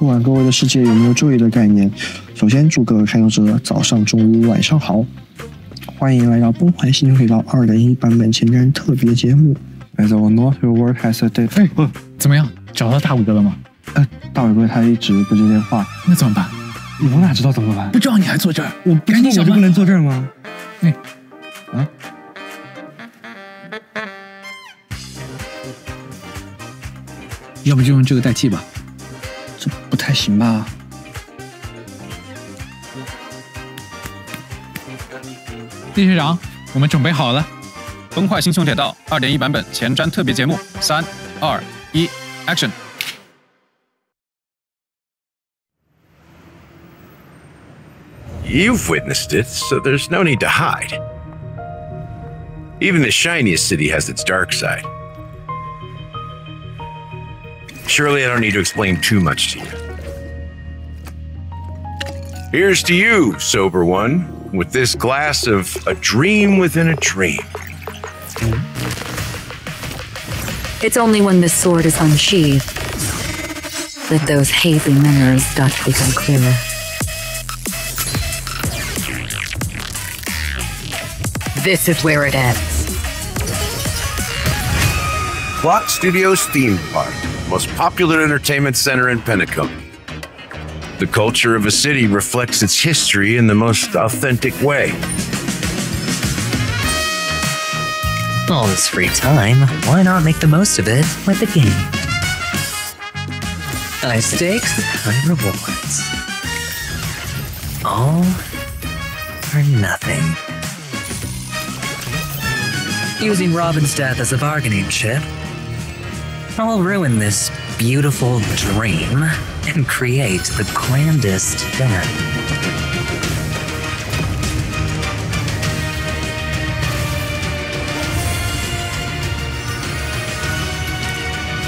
不管各位的世界有没有注意的概念，首先祝各位开拓者早上、中午、晚上好，欢迎来到《崩坏新回到2.1版本前瞻特别节目》。As I will not your work has a day。哎，怎么样？找到大伟哥了吗？大伟哥他一直不接电话，那怎么办？我哪知道怎么办？不知道你还坐这儿，我不知道我就不能坐这儿吗？哎，啊！要不就用这个代替吧，这不太行吧？李学长，我们准备好了，《崩坏：星穹铁道2.1版本前瞻特别节目》，3、2、1，Action！ You've witnessed it, so there's no need to hide. Even the shiniest city has its dark side. Surely I don't need to explain too much to you. Here's to you, sober one, with this glass of a dream within a dream. It's only when this sword is unsheathed that those hazy mirrors start to become clearer. This is where it ends. Clock Studios Theme Park, most popular entertainment center in Pentacone. The culture of a city reflects its history in the most authentic way. All this free time, why not make the most of it with the game? High stakes, high rewards. All or nothing. Using Robin's death as a bargaining chip, I'll ruin this beautiful dream and create the grandest death.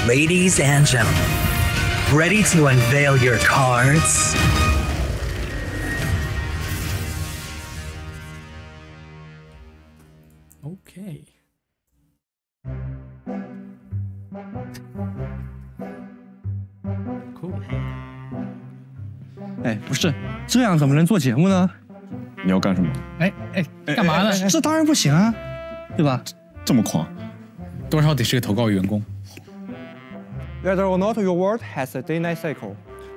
Ladies and gentlemen, ready to unveil your cards? Okay. 哎，不是，这样怎么能做节目呢？你要干什么？哎，干嘛呢？这当然不行啊，对吧？这么狂，多少得是个投稿员工。Whether or not your world has a day-night cycle,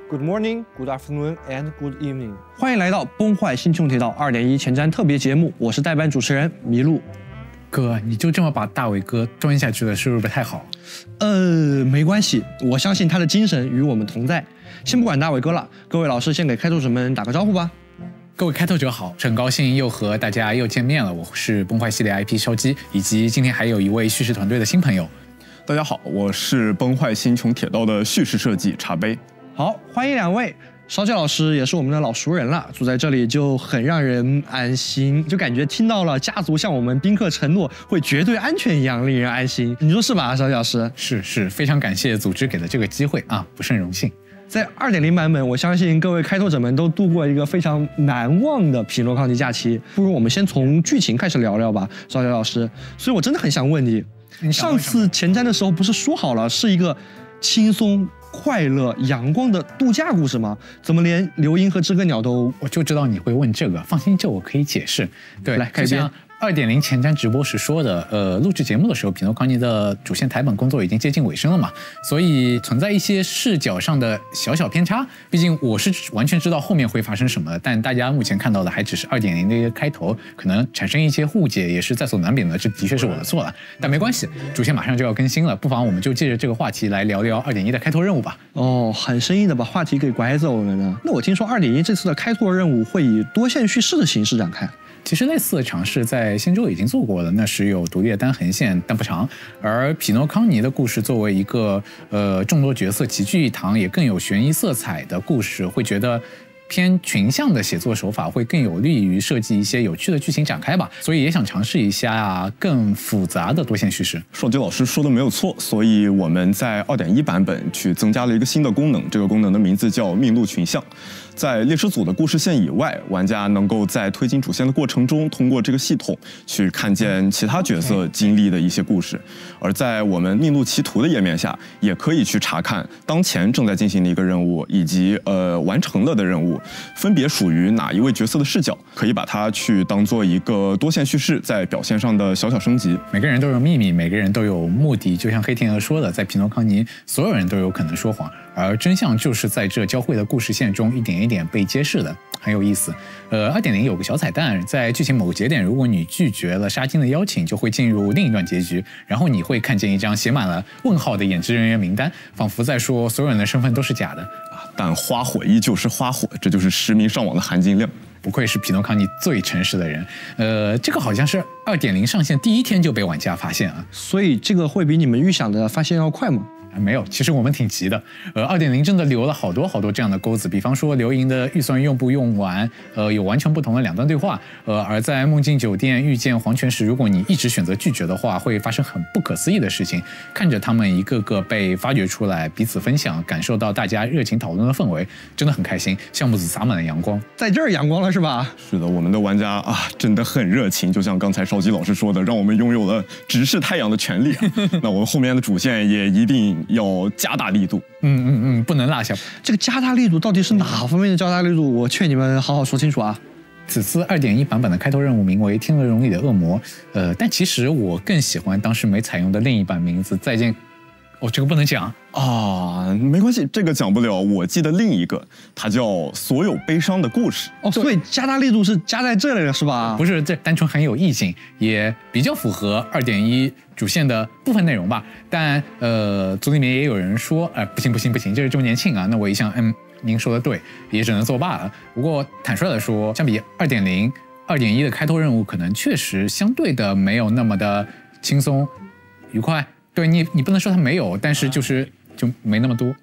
good morning, good afternoon, and good evening。欢迎来到《崩坏：星穹铁道2.1前瞻特别节目》，我是代班主持人麋鹿。哥，你就这么把大伟哥装下去了，是不是不太好？没关系，我相信他的精神与我们同在。先不管大伟哥了，各位老师先给开拓者们打个招呼吧。各位开拓者好，很高兴又和大家又见面了。我是崩坏系列 IP 烧鸡，以及今天还有一位叙事团队的新朋友。大家好，我是崩坏星穹铁道的叙事设计茶杯。好，欢迎两位。烧鸡老师也是我们的老熟人了，住在这里就很让人安心，就感觉听到了家族向我们宾客承诺会绝对安全一样，令人安心。你说是吧，烧鸡老师？是，非常感谢组织给的这个机会啊，不胜荣幸。在2.0版本，我相信各位开拓者们都度过一个非常难忘的匹诺康尼假期。不如我们先从剧情开始聊聊吧，烧鸡老师。所以我真的很想问你上次前瞻的时候不是说好了是一个轻松、快乐、阳光的度假故事吗？怎么连流萤和知更鸟都……我就知道你会问这个，放心，这我可以解释。对，来，就像2.0前瞻直播时说的，录制节目的时候，匹诺康尼的主线台本工作已经接近尾声了嘛，所以存在一些视角上的小偏差。毕竟我是完全知道后面会发生什么，但大家目前看到的还只是2.0的一个开头，可能产生一些误解也是在所难免的，这的确是我的错了。但没关系，主线马上就要更新了，不妨我们就借着这个话题来聊聊2.1的开拓任务吧。哦，很生硬的把话题给拐走了呢。那我听说2.1这次的开拓任务会以多线叙事的形式展开。其实类似的尝试在仙舟已经做过了，那是有独立的单横线，但不长。而匹诺康尼的故事作为一个众多角色齐聚一堂，也更有悬疑色彩的故事，会觉得偏群像的写作手法会更有利于设计一些有趣的剧情展开吧，所以也想尝试一下更复杂的多线叙事。硕杰老师说的没有错，所以我们在 2.1 版本去增加了一个新的功能，这个功能的名字叫“命路群像”。在猎食组的故事线以外，玩家能够在推进主线的过程中，通过这个系统去看见其他角色经历的一些故事；而在我们命路奇途的页面下，也可以去查看当前正在进行的一个任务以及完成了的任务分别属于哪一位角色的视角，可以把它去当做一个多线叙事在表现上的小小升级。每个人都有秘密，每个人都有目的，就像黑天鹅说的，在皮诺康尼，所有人都有可能说谎，而真相就是在这交汇的故事线中一点一点被揭示的，很有意思。2.0 有个小彩蛋，在剧情某节点，如果你拒绝了沙金的邀请，就会进入另一段结局，然后你会看见一张写满了问号的演职人员名单，仿佛在说所有人的身份都是假的。但花火依旧是花火，这就是10名上网的含金量。不愧是皮诺康尼最诚实的人，这个好像是 2.0 上线第一天就被玩家发现啊，所以这个会比你们预想的发现要快吗？没有，其实我们挺急的。2.0 真的留了好多这样的钩子，比方说留营的预算用不用完，有完全不同的两段对话。而在梦境酒店遇见黄泉时，如果你一直选择拒绝的话，会发生很不可思议的事情。看着他们一个个被发掘出来，彼此分享，感受到大家热情讨论的氛围，真的很开心。项目组洒满了阳光，在这儿阳光了是吧？是的，我们的玩家啊，真的很热情，就像刚才烧鸡老师说的，让我们拥有了直视太阳的权利啊。那我们后面的主线也一定要加大力度，不能落下。这个加大力度到底是哪方面的加大力度？我劝你们好好说清楚啊。此次 2.1 版本的开头任务名为《天鹅绒里的恶魔》，但其实我更喜欢当时没采用的另一版名字《再见》。哦，这个不能讲啊，没关系，这个讲不了。我记得另一个，它叫《所有悲伤的故事》。哦，所以加大力度是加在这里了，是吧？不是，这单纯很有意境，也比较符合 2.1 主线的部分内容吧。但组里面也有人说，不行，这是周年庆啊。那我一想，您说的对，也只能作罢了。不过坦率的说，相比 2.0、2.1 的开头任务，可能确实相对的没有那么的轻松、愉快。对你不能说他没有，但是就没那么多。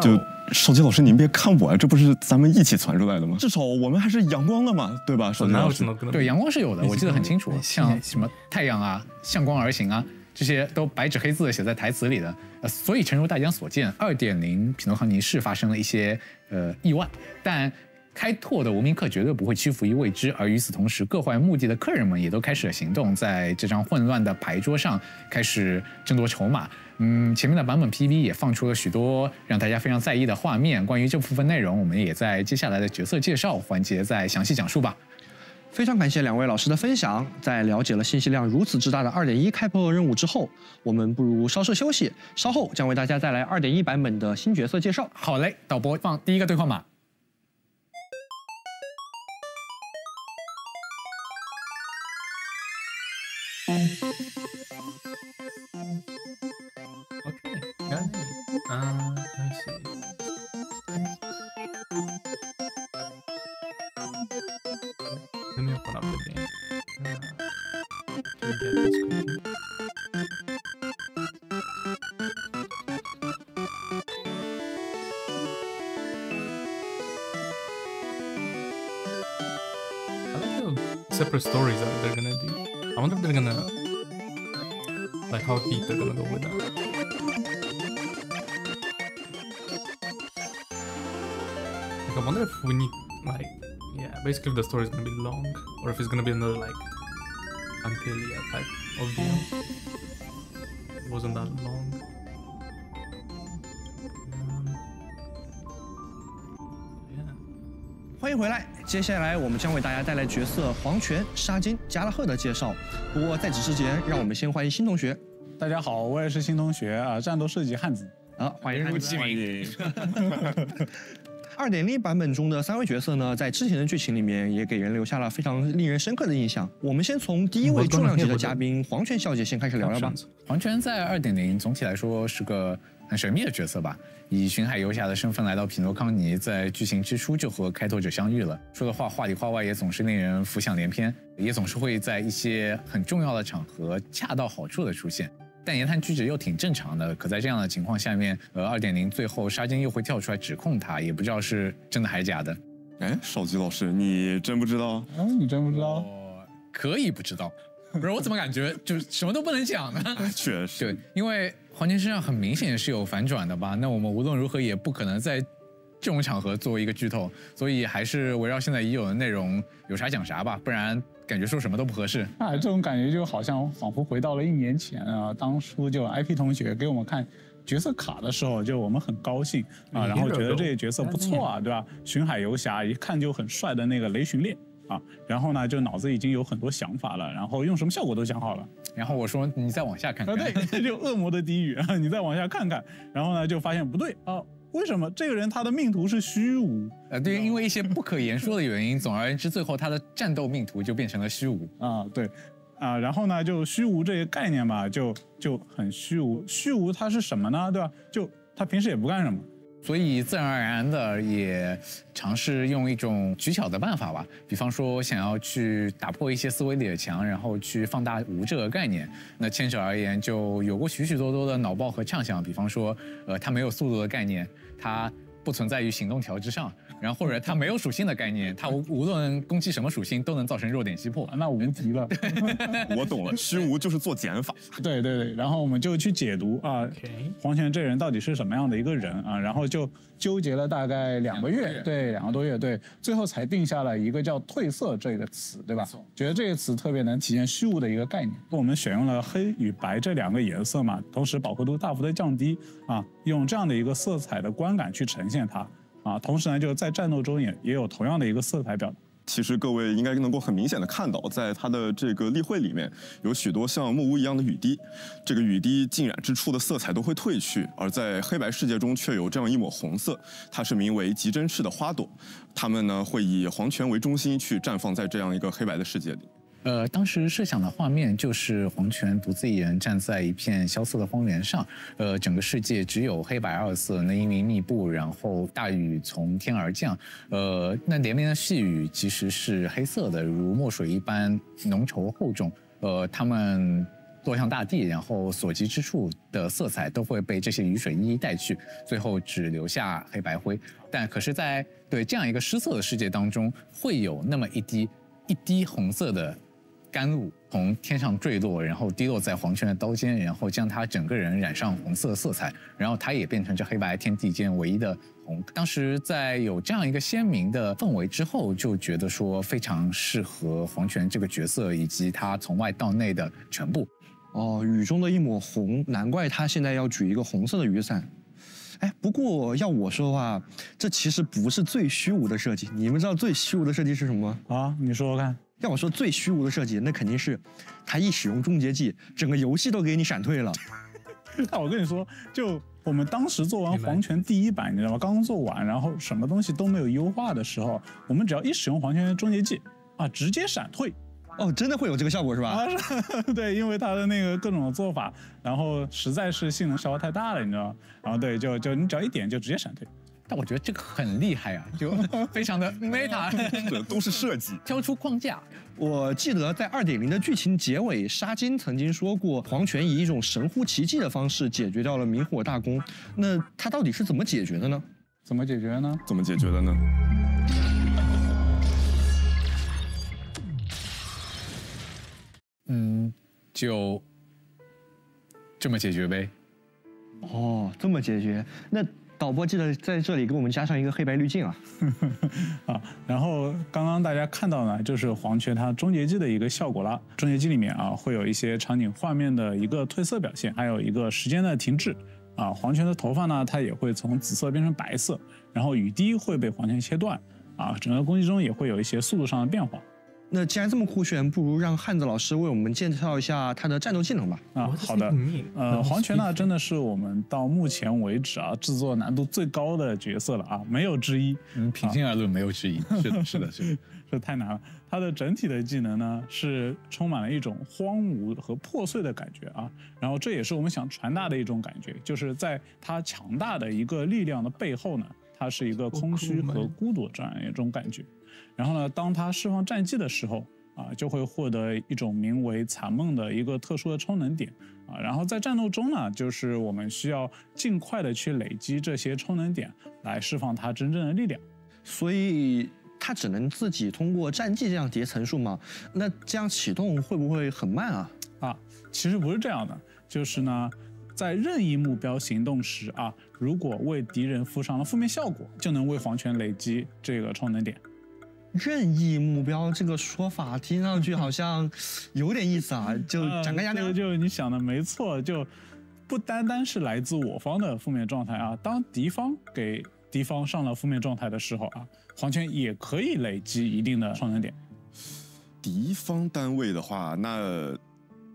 就手机老师，您别看我啊，这不是咱们一起传出来的吗？至少我们还是阳光的嘛，对吧？手机老师，对阳光是有的，我记得很清楚，像什么太阳啊、向光而行啊，这些都白纸黑字的写在台词里的。所以诚如大家所见， 2.0 匹诺康尼是发生了一些意外，但开拓的无名客绝对不会屈服于未知，而与此同时，各怀目的的客人们也都开始了行动，在这张混乱的牌桌上开始争夺筹码。前面的版本 PV 也放出了许多让大家非常在意的画面，关于这部分内容，我们也在接下来的角色介绍环节再详细讲述吧。非常感谢两位老师的分享。在了解了信息量如此之大的 2.1 开拓任务之后，我们不如稍事休息，稍后将为大家带来 2.1 版本的新角色介绍。好嘞，导播放第一个对话码。Separate stories that they're gonna do. I wonder if they're gonna, like, how deep they're gonna go with that. Like, I wonder if we need, like, yeah, basically if the story's gonna be long, or if it's gonna be another, like, Antilia type of deal. It wasn't that long. Yeah. 欢迎回来。接下来我们将为大家带来角色黄泉、沙金、加拉赫的介绍。不过在此之前，让我们先欢迎新同学。大家好，我也是新同学啊，战斗设计汉子啊，欢迎入籍。2.0 版本中的3位角色呢，在之前的剧情里面也给人留下了非常令人深刻的印象。我们先从第一位重量级的嘉宾黄泉小姐先开始聊聊吧。黄泉在 2.0 总体来说是个很神秘的角色吧，以巡海游侠的身份来到匹诺康尼，在剧情之初就和开拓者相遇了，说的话里话外也总是令人浮想联翩，也总是会在一些很重要的场合恰到好处的出现，但言谈举止又挺正常的。可在这样的情况下面，2.0 最后沙金又会跳出来指控他，也不知道是真的还是假的。哎，少吉老师，你真不知道？嗯，你真不知道？我可以不知道，不是我怎么感觉就是什么都不能讲呢？确实，对，因为黄金身上很明显是有反转的吧？那我们无论如何也不可能在这种场合作为一个剧透，所以还是围绕现在已有的内容，有啥讲啥吧，不然感觉说什么都不合适。哎，这种感觉就好像仿佛回到了1年前啊，当初就 IP 同学给我们看角色卡的时候，就我们很高兴啊，然后觉得这些角色不错啊，对吧？巡海游侠一看就很帅的那个雷巡烈啊，然后呢就脑子已经有很多想法了，然后用什么效果都想好了。然后我说你再往下看看，对，就恶魔的低语啊，你再往下看看，然后呢就发现不对啊。为什么这个人他的命途是虚无？对，因为一些不可言说的原因，总而言之，最后他的战斗命途就变成了虚无啊，对，啊，然后呢，就虚无这些概念吧，就很虚无。虚无它是什么呢？对吧？就他平时也不干什么，所以自然而然的也尝试用一种取巧的办法吧，比方说想要去打破一些思维里的墙，然后去放大无这个概念。那牵扯而言，就有过许许多多的脑爆和畅想，比方说，他没有速度的概念。它不存在于行动条之上，然后或者它没有属性的概念，它无论攻击什么属性都能造成弱点击破，那无敌了。我懂了，虚无就是做减法。对对对，然后我们就去解读啊，黄泉这人到底是什么样的一个人啊？然后就纠结了大概2个月，对，2个多月，对，最后才定下了一个叫褪色这个词，对吧？觉得这个词特别能体现虚无的一个概念。我们选用了黑与白这2个颜色嘛，同时饱和度大幅的降低啊，用这样的一个色彩的观感去呈现它啊，同时呢，就是在战斗中也有同样的一个色彩表达。其实各位应该能够很明显的看到，在它的这个例会里面，有许多像木屋一样的雨滴，这个雨滴浸染之处的色彩都会褪去，而在黑白世界中却有这样一抹红色，它是名为极真翅的花朵，它们呢会以黄泉为中心去绽放在这样一个黑白的世界里。当时设想的画面就是黄泉独自一人站在一片萧瑟的荒原上，整个世界只有黑白2色，那阴云密布，然后大雨从天而降，那连绵的细雨其实是黑色的，如墨水一般浓稠厚重，它们落向大地，然后所及之处的色彩都会被这些雨水一一带去，最后只留下黑白灰。但可是在对这样一个失色的世界当中，会有那么一滴红色的甘露从天上坠落，然后滴落在黄泉的刀尖，然后将他整个人染上红色的色彩，然后他也变成这黑白天地间唯一的红。当时在有这样一个鲜明的氛围之后，就觉得说非常适合黄泉这个角色以及他从外到内的全部。哦，雨中的一抹红，难怪他现在要举一个红色的雨伞。哎，不过要我说的话，这其实不是最虚无的设计。你们知道最虚无的设计是什么吗？啊，你说说看。要我说最虚无的设计，那肯定是他一使用终结技，整个游戏都给你闪退了。那我跟你说，就我们当时做完黄泉第1版，你知道吗？刚刚做完，然后什么东西都没有优化的时候，我们只要一使用黄泉的终结技啊，直接闪退。哦，真的会有这个效果是吧？啊，是，对，因为他的那个各种做法，然后实在是性能消耗太大了，你知道吗？然后对，就你只要一点就直接闪退。但我觉得这个很厉害啊，就非常的 meta， 这都是设计，挑出框架。我记得在2.0的剧情结尾，沙金曾经说过，黄泉以一种神乎其技的方式解决掉了明火大攻。那他到底是怎么解决的呢？怎么解决的呢？怎么解决的呢？嗯，就这么解决呗。哦，这么解决那。导播记得在这里给我们加上一个黑白滤镜啊！啊，然后刚刚大家看到呢，就是黄泉它终结技的一个效果啦。终结技里面啊，会有一些场景画面的一个褪色表现，还有一个时间的停滞啊。黄泉的头发呢，它也会从紫色变成白色，然后雨滴会被黄泉切断啊。整个攻击中也会有一些速度上的变化。那既然这么酷炫，不如让汉子老师为我们介绍一下他的战斗技能吧。啊，好的。黄泉呢，真的是我们到目前为止啊制作难度最高的角色了啊，没有之一。嗯，平心而论，没有之一。是的，是的，是的，这太难了。他的整体的技能呢，是充满了一种荒芜和破碎的感觉啊。然后这也是我们想传达的一种感觉，就是在他强大的一个力量的背后呢，它是一个空虚和孤独这样一种感觉。然后呢，当他释放战技的时候啊，就会获得一种名为残梦的一个特殊的充能点啊。然后在战斗中呢，就是我们需要尽快的去累积这些充能点，来释放他真正的力量。所以它只能自己通过战绩这样叠层数嘛？那这样启动会不会很慢啊？啊，其实不是这样的，就是呢，在任意目标行动时啊，如果为敌人附上了负面效果，就能为黄泉累积这个超能点。 任意目标这个说法听上去好像有点意思啊，就展开讲讲。就你想的没错，就不单单是来自我方的负面状态啊，当敌方给敌方上了负面状态的时候啊，黄泉也可以累积一定的超能点。敌方单位的话，那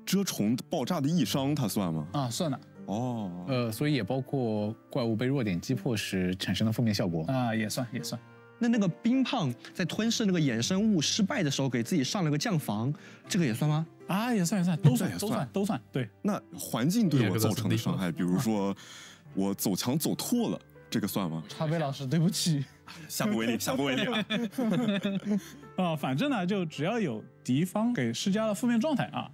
蛰虫爆炸的易伤，它算吗？啊，算的。 哦，所以也包括怪物被弱点击破时产生的负面效果啊，也算也算。 那个冰胖在吞噬那个衍生物失败的时候，给自己上了个降防，这个也算吗？啊，也算也算，都算都算都算。对，那环境对我造成的伤害，比如说我走墙走吐了，这个算吗？茶杯老师，对不起，下不为例，下不为例啊！啊，反正呢，就只要有敌方给施加了负面状态啊，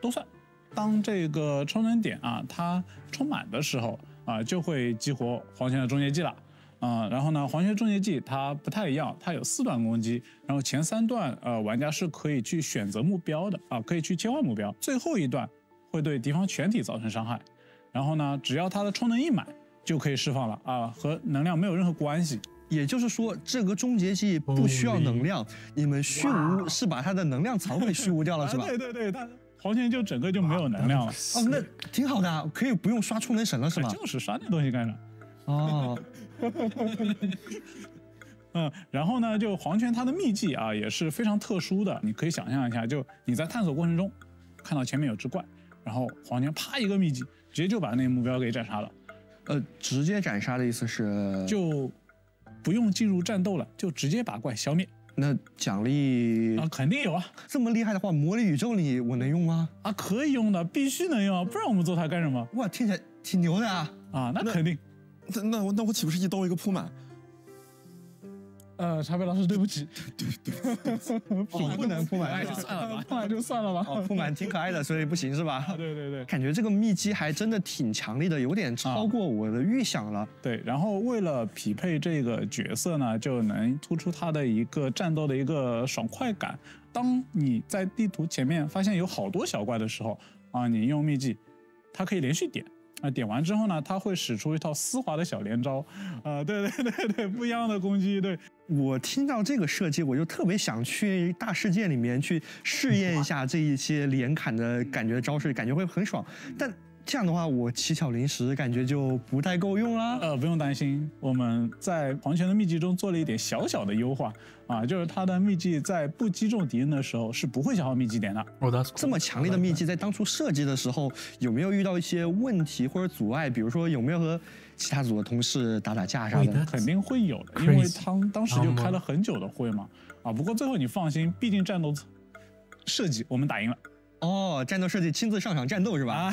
都算。当这个超能点啊它充满的时候啊，就会激活黄泉的终结技了。 啊、然后呢，黄泉终结技它不太一样，它有4段攻击，然后前3段玩家是可以去选择目标的啊、可以去切换目标，最后一段会对敌方全体造成伤害。然后呢，只要它的充能一满就可以释放了啊，和能量没有任何关系。也就是说，这个终结技不需要能量，你们虚无是把它的能量槽给虚无掉了，是吧？对对对，它黄泉就整个就没有能量了。哦，那挺好的、啊，可以不用刷充能神了，是吧？就是刷那东西干啥？ 哦，嗯，然后呢，就黄泉它的秘技啊也是非常特殊的，你可以想象一下，就你在探索过程中看到前面有只怪，然后黄泉啪一个秘技，直接就把那个目标给斩杀了。直接斩杀的意思是就不用进入战斗了，就直接把怪消灭。那奖励啊，肯定有啊。这么厉害的话，魔力宇宙里我能用吗？啊，可以用的，必须能用啊，不然我们做它干什么？哇，听起来挺牛的啊！啊，那肯定。 那我岂不是一刀一个扑满？茶杯老师，对不起，对，不能扑满，就算了吧，扑满就算了吧。哦，扑满挺可爱的，所以不行是吧？对对对，感觉这个秘技还真的挺强力的，有点超过我的预想了。对，然后为了匹配这个角色呢，就能突出他的一个战斗的一个爽快感。当你在地图前面发现有好多小怪的时候啊，你用秘技，它可以连续点。 那点完之后呢，它会使出一套丝滑的小连招，对对对对，不一样的攻击。对我听到这个设计，我就特别想去大世界里面去试验一下这一些连砍的感觉招式，感觉会很爽。但这样的话，我七巧零食感觉就不太够用啦。不用担心，我们在黄泉的秘技中做了一点小小的优化啊，就是它的秘技在不击中敌人的时候是不会消耗秘技点的。这么强力的秘技，在当初设计的时候有没有遇到一些问题或者阻碍？比如说有没有和其他组的同事打架啥的？肯定会有的，因为当时就开了很久的会嘛。啊，不过最后你放心，毕竟战斗设计我们打赢了。 哦，战斗设计亲自上场战斗是吧？啊，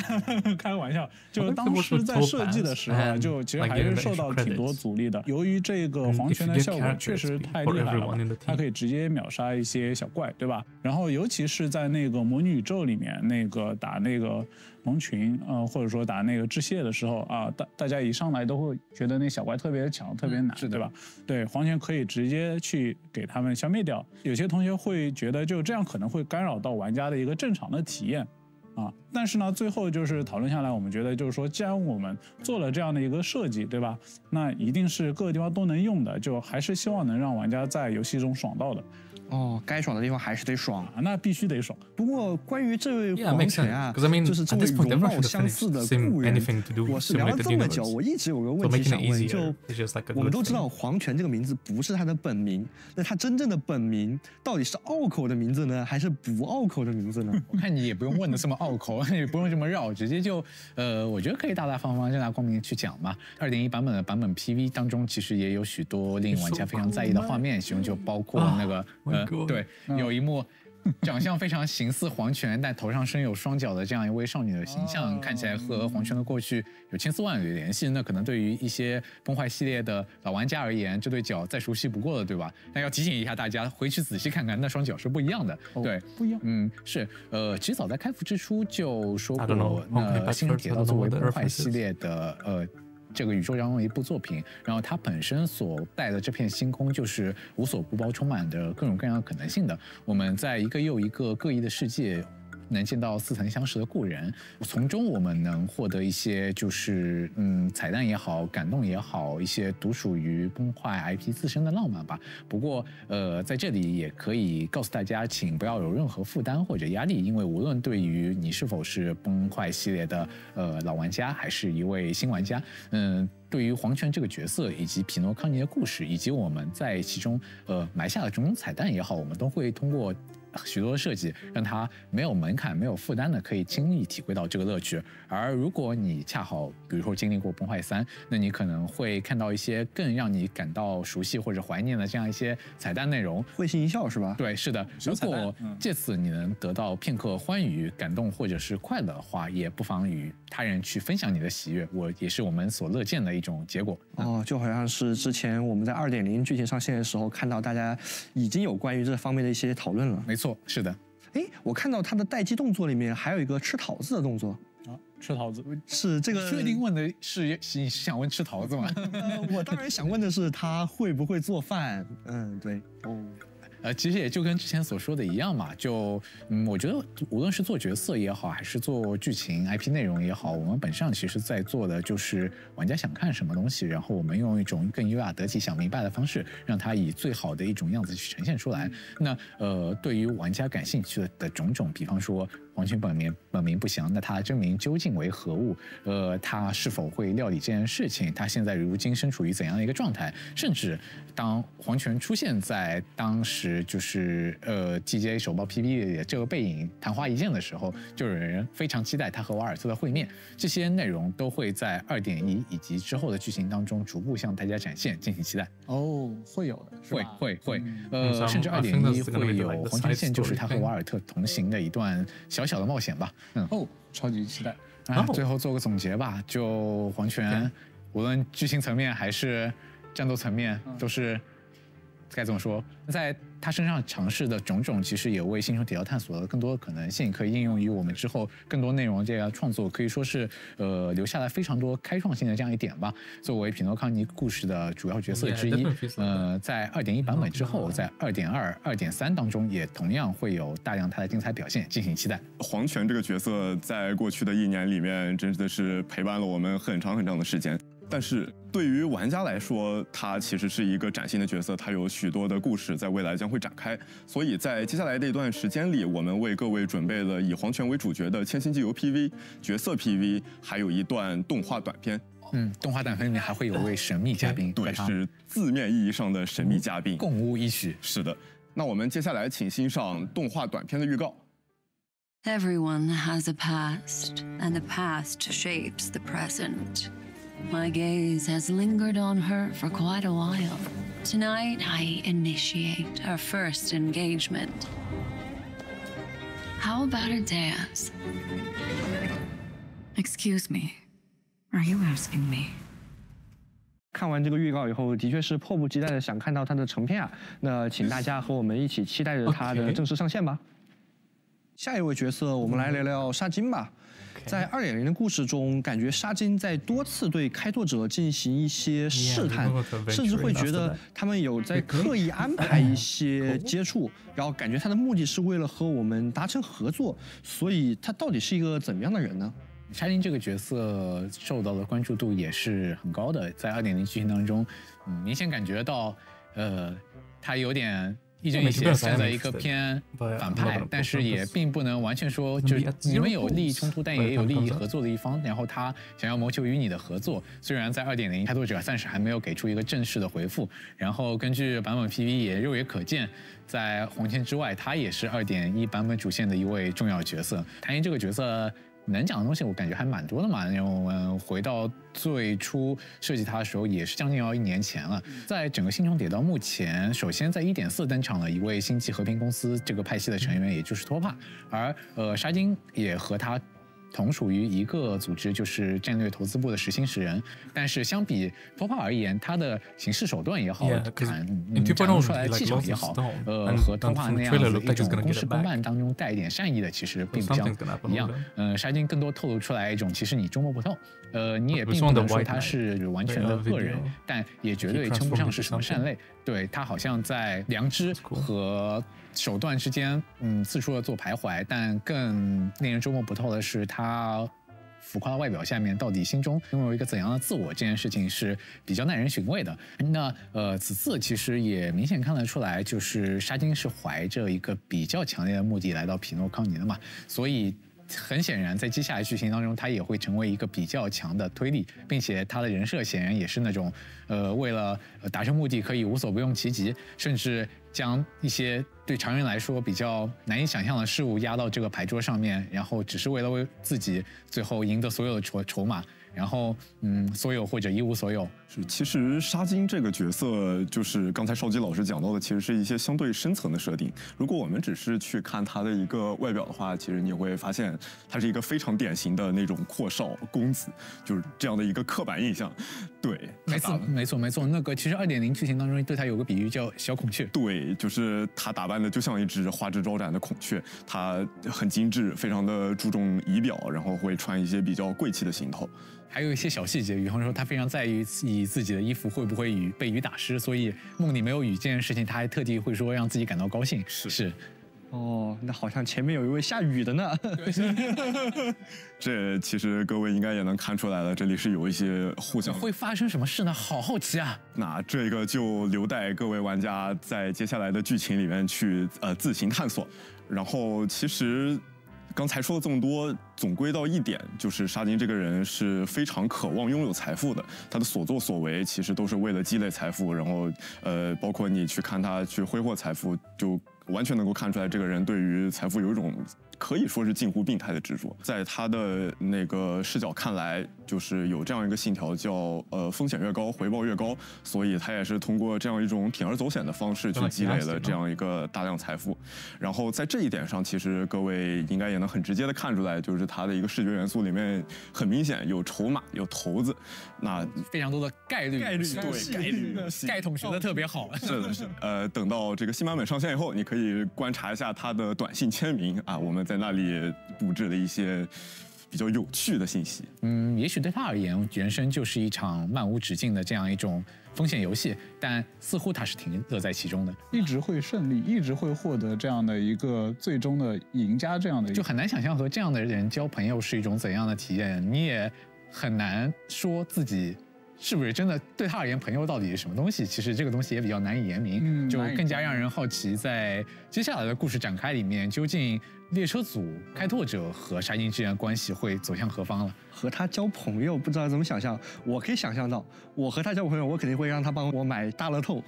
开玩笑，就当时在设计的时候，就其实还是受到挺多阻力的。由于这个黄泉的效果确实太厉害了，它可以直接秒杀一些小怪，对吧？然后尤其是在那个魔女宇宙里面，那个打那个萌群，或者说打那个致谢的时候啊，大家一上来都会觉得那小怪特别强，特别难，对吧？对，黄泉可以直接去给他们消灭掉。有些同学会觉得就这样可能会干扰到玩家的一个正常的 体验啊，但是呢，最后就是讨论下来，我们觉得就是说，既然我们做了这样的一个设计，对吧？那一定是各个地方都能用的，就还是希望能让玩家在游戏中爽到的。哦，该爽的地方还是得爽，啊、那必须得爽。不过关于这位黄泉啊， yeah, I mean, 就是这位容貌相似的故人，我是聊了这么久，我一直有个问题想问，就我们都知道黄泉这个名字不是他的本名，那他真正的本名到底是拗口的名字呢，还是不拗口的名字呢？我看你也不用问的这么拗口，也不用这么绕，直接就我觉得可以大大方方、正大光明去讲嘛。2.1版本的版本 PV 当中，其实也有许多令玩家非常在意的画面，其中就包括那个。对，有一幕长相非常形似黄泉，但头上身有双脚的这样一位少女的形象，看起来和黄泉的过去有千丝万缕的联系。那可能对于一些崩坏系列的老玩家而言，这对脚再熟悉不过了，对吧？但要提醒一下大家，回去仔细看看，那双脚是不一样的。对，哦、不一样。嗯，是。其实早在开服之初就说过，那《心灵铁道》作为崩坏系列的这个宇宙当中的一部作品，然后它本身所带的这片星空就是无所不包、充满着各种各样的可能性的。我们在一个又一个各异的世界，能见到似曾相识的故人，从中我们能获得一些就是彩蛋也好，感动也好，一些独属于崩坏 IP 自身的浪漫吧。不过在这里也可以告诉大家，请不要有任何负担或者压力，因为无论对于你是否是崩坏系列的老玩家，还是一位新玩家，对于黄泉这个角色，以及匹诺康尼的故事，以及我们在其中埋下的种种彩蛋也好，我们都会通过许多的设计，让它没有门槛、没有负担的，可以轻易体会到这个乐趣。而如果你恰好，比如说经历过《崩坏3》，那你可能会看到一些更让你感到熟悉或者怀念的这样一些彩蛋内容，会心一笑是吧？对，是的。如果借此你能得到片刻欢愉、感动或者是快乐的话，也不妨与他人去分享你的喜悦，也是我们所乐见的一种结果。哦，就好像是之前我们在 2.0 剧情上线的时候，看到大家已经有关于这方面的一些讨论了。没错，是的。哎，我看到他的待机动作里面还有一个吃桃子的动作啊，吃桃子是这个。确定问的是你想问吃桃子吗？我当然想问的是他会不会做饭。嗯，对，哦。其实也就跟之前所说的一样嘛，我觉得无论是做角色也好，还是做剧情 IP 内容也好，我们本质上其实在做的就是玩家想看什么东西，然后我们用一种更优雅得体、想明白的方式，让它以最好的一种样子去呈现出来。那对于玩家感兴趣的种种，比方说黄泉本名不详，那他真名究竟为何物？他是否会料理这件事情？他现在如今身处于怎样的一个状态？甚至当黄泉出现在当时，就是TGA 首曝 PV 的这个背影昙花一现的时候，就有人非常期待他和瓦尔特的会面。这些内容都会在 2.1 以及之后的剧情当中逐步向大家展现，敬请期待。哦，会有的，会，甚至 2.1 会有黄泉线，就是他和瓦尔特同行的一段小小的冒险吧。嗯，哦，超级期待。啊，最后做个总结吧，就黄泉，无论剧情层面还是战斗层面，都是该怎么说，在他身上尝试的种种，其实也为星穹铁道探索了更多的可能性，可以应用于我们之后更多内容这样创作，可以说是留下来非常多开创性的这样一点吧。作为匹诺康尼故事的主要角色之一，在 2.1 版本之后，在 2.2、2.3 当中也同样会有大量他的精彩表现，敬请期待。黄泉这个角色在过去的一年里面，真的是陪伴了我们很长很长的时间。但是对于玩家来说，他其实是一个崭新的角色，他有许多的故事在未来将会展开。所以在接下来的一段时间里，我们为各位准备了以黄泉为主角的千星纪游 PV、角色 PV， 还有一段动画短片。嗯，动画短片里面还会有位神秘嘉宾，对，是字面意义上的神秘嘉宾，共舞一曲。是的，那我们接下来请欣赏动画短片的预告。Everyone has a past, and the past shapes the present. My gaze has lingered on her for quite a while. Tonight, I initiate our first engagement. How about a dance? Excuse me, are you asking me? 看完这个预告以后，的确是迫不及待的想看到它的成片啊！那请大家和我们一起期待着它的正式上线吧。下一位角色，我们来聊聊沙金吧。在 2.0 的故事中，感觉沙金在多次对开拓者进行一些试探，甚至会觉得他们有在刻意安排一些接触，然后感觉他的目的是为了和我们达成合作。所以他到底是一个怎么样的人呢？沙金这个角色受到的关注度也是很高的，在 2.0 剧情当中，明显感觉到，他有点亦正亦邪，站在一个偏反派，但是也并不能完全说，就是你们有利益冲突，但也有利益合作的一方。然后他想要谋求与你的合作，虽然在 2.0 开拓者暂时还没有给出一个正式的回复。然后根据版本 PV 也肉眼可见，在黄泉之外，他也是 2.1 版本主线的一位重要角色。谈及这个角色，能讲的东西我感觉还蛮多的嘛。然后我们回到最初设计它的时候，也是将近要1年前了。在整个星穹铁道目前，首先在 1.4 登场了一位星际和平公司这个派系的成员，也就是托帕，而沙金也和他同属于一个组织，就是战略投资部的实行使人。但是相比 FOPA 而言，它的行事手段也好，展露出来的气场也好，和 FOPA 那样子一种公事公办当中带一点善意的，其实并不相一样。沙金更多透露出来一种，其实你捉摸不透。你也并不能说它是完全的恶人，但也绝对称不上是什么善类。对，它好像在良知和手段之间，四处的做徘徊。但更令人捉摸不透的是，他浮夸的外表下面到底心中拥有一个怎样的自我，这件事情是比较耐人寻味的。那此次其实也明显看得出来，就是沙金是怀着一个比较强烈的目的来到匹诺康尼的嘛，所以。 很显然，在接下来剧情当中，他也会成为一个比较强的推力，并且他的人设显然也是那种，为了达成目的可以无所不用其极，甚至将一些对常人来说比较难以想象的事物压到这个牌桌上面，然后只是为了为自己最后赢得所有的筹码。 然后，所有或者一无所有。是，其实沙金这个角色，就是刚才邵基老师讲到的，其实是一些相对深层的设定。如果我们只是去看他的一个外表的话，其实你会发现他是一个非常典型的那种阔少公子，就是这样的一个刻板印象。对，没错。那个其实2.0剧情当中对他有个比喻叫小孔雀。对，就是他打扮的就像一只花枝招展的孔雀，他很精致，非常的注重仪表，然后会穿一些比较贵气的行头。 还有一些小细节，比方说他非常在意自己的衣服会不会被雨打湿，所以梦里没有雨这件事情，他还特地会说让自己感到高兴。是。哦，那好像前面有一位下雨的呢。这其实各位应该也能看出来了，这里是有一些互相会发生什么事呢？好好奇啊！那这个就留待各位玩家在接下来的剧情里面去自行探索。然后其实。 刚才说了这么多，总归到一点，就是沙金这个人是非常渴望拥有财富的。他的所作所为其实都是为了积累财富，然后包括你去看他去挥霍财富，就完全能够看出来这个人对于财富有一种可以说是近乎病态的执着。在他的那个视角看来，就是有这样一个信条叫风险越高回报越高，所以他也是通过这样一种铤而走险的方式去积累了这样一个大量财富。然后在这一点上，其实各位应该也。 能很直接的看出来，就是它的一个视觉元素里面很明显有筹码、有骰子，那非常多的概率，概统学的特别好。是的，是的。等到这个新版本上线以后，你可以观察一下它的短信签名啊，我们在那里布置了一些。 比较有趣的信息，也许对他而言，人生就是一场漫无止境的这样一种风险游戏，但似乎他是挺乐在其中的，一直会胜利，一直会获得这样的一个最终的赢家，这样的就很难想象和这样的人交朋友是一种怎样的体验，你也很难说自己。 是不是真的对他而言，朋友到底是什么东西？其实这个东西也比较难以言明，就更加让人好奇，在接下来的故事展开里面，究竟列车组开拓者和沙金之间的关系会走向何方了？和他交朋友，不知道怎么想象。我可以想象到，我和他交朋友，我肯定会让他帮我买大乐透。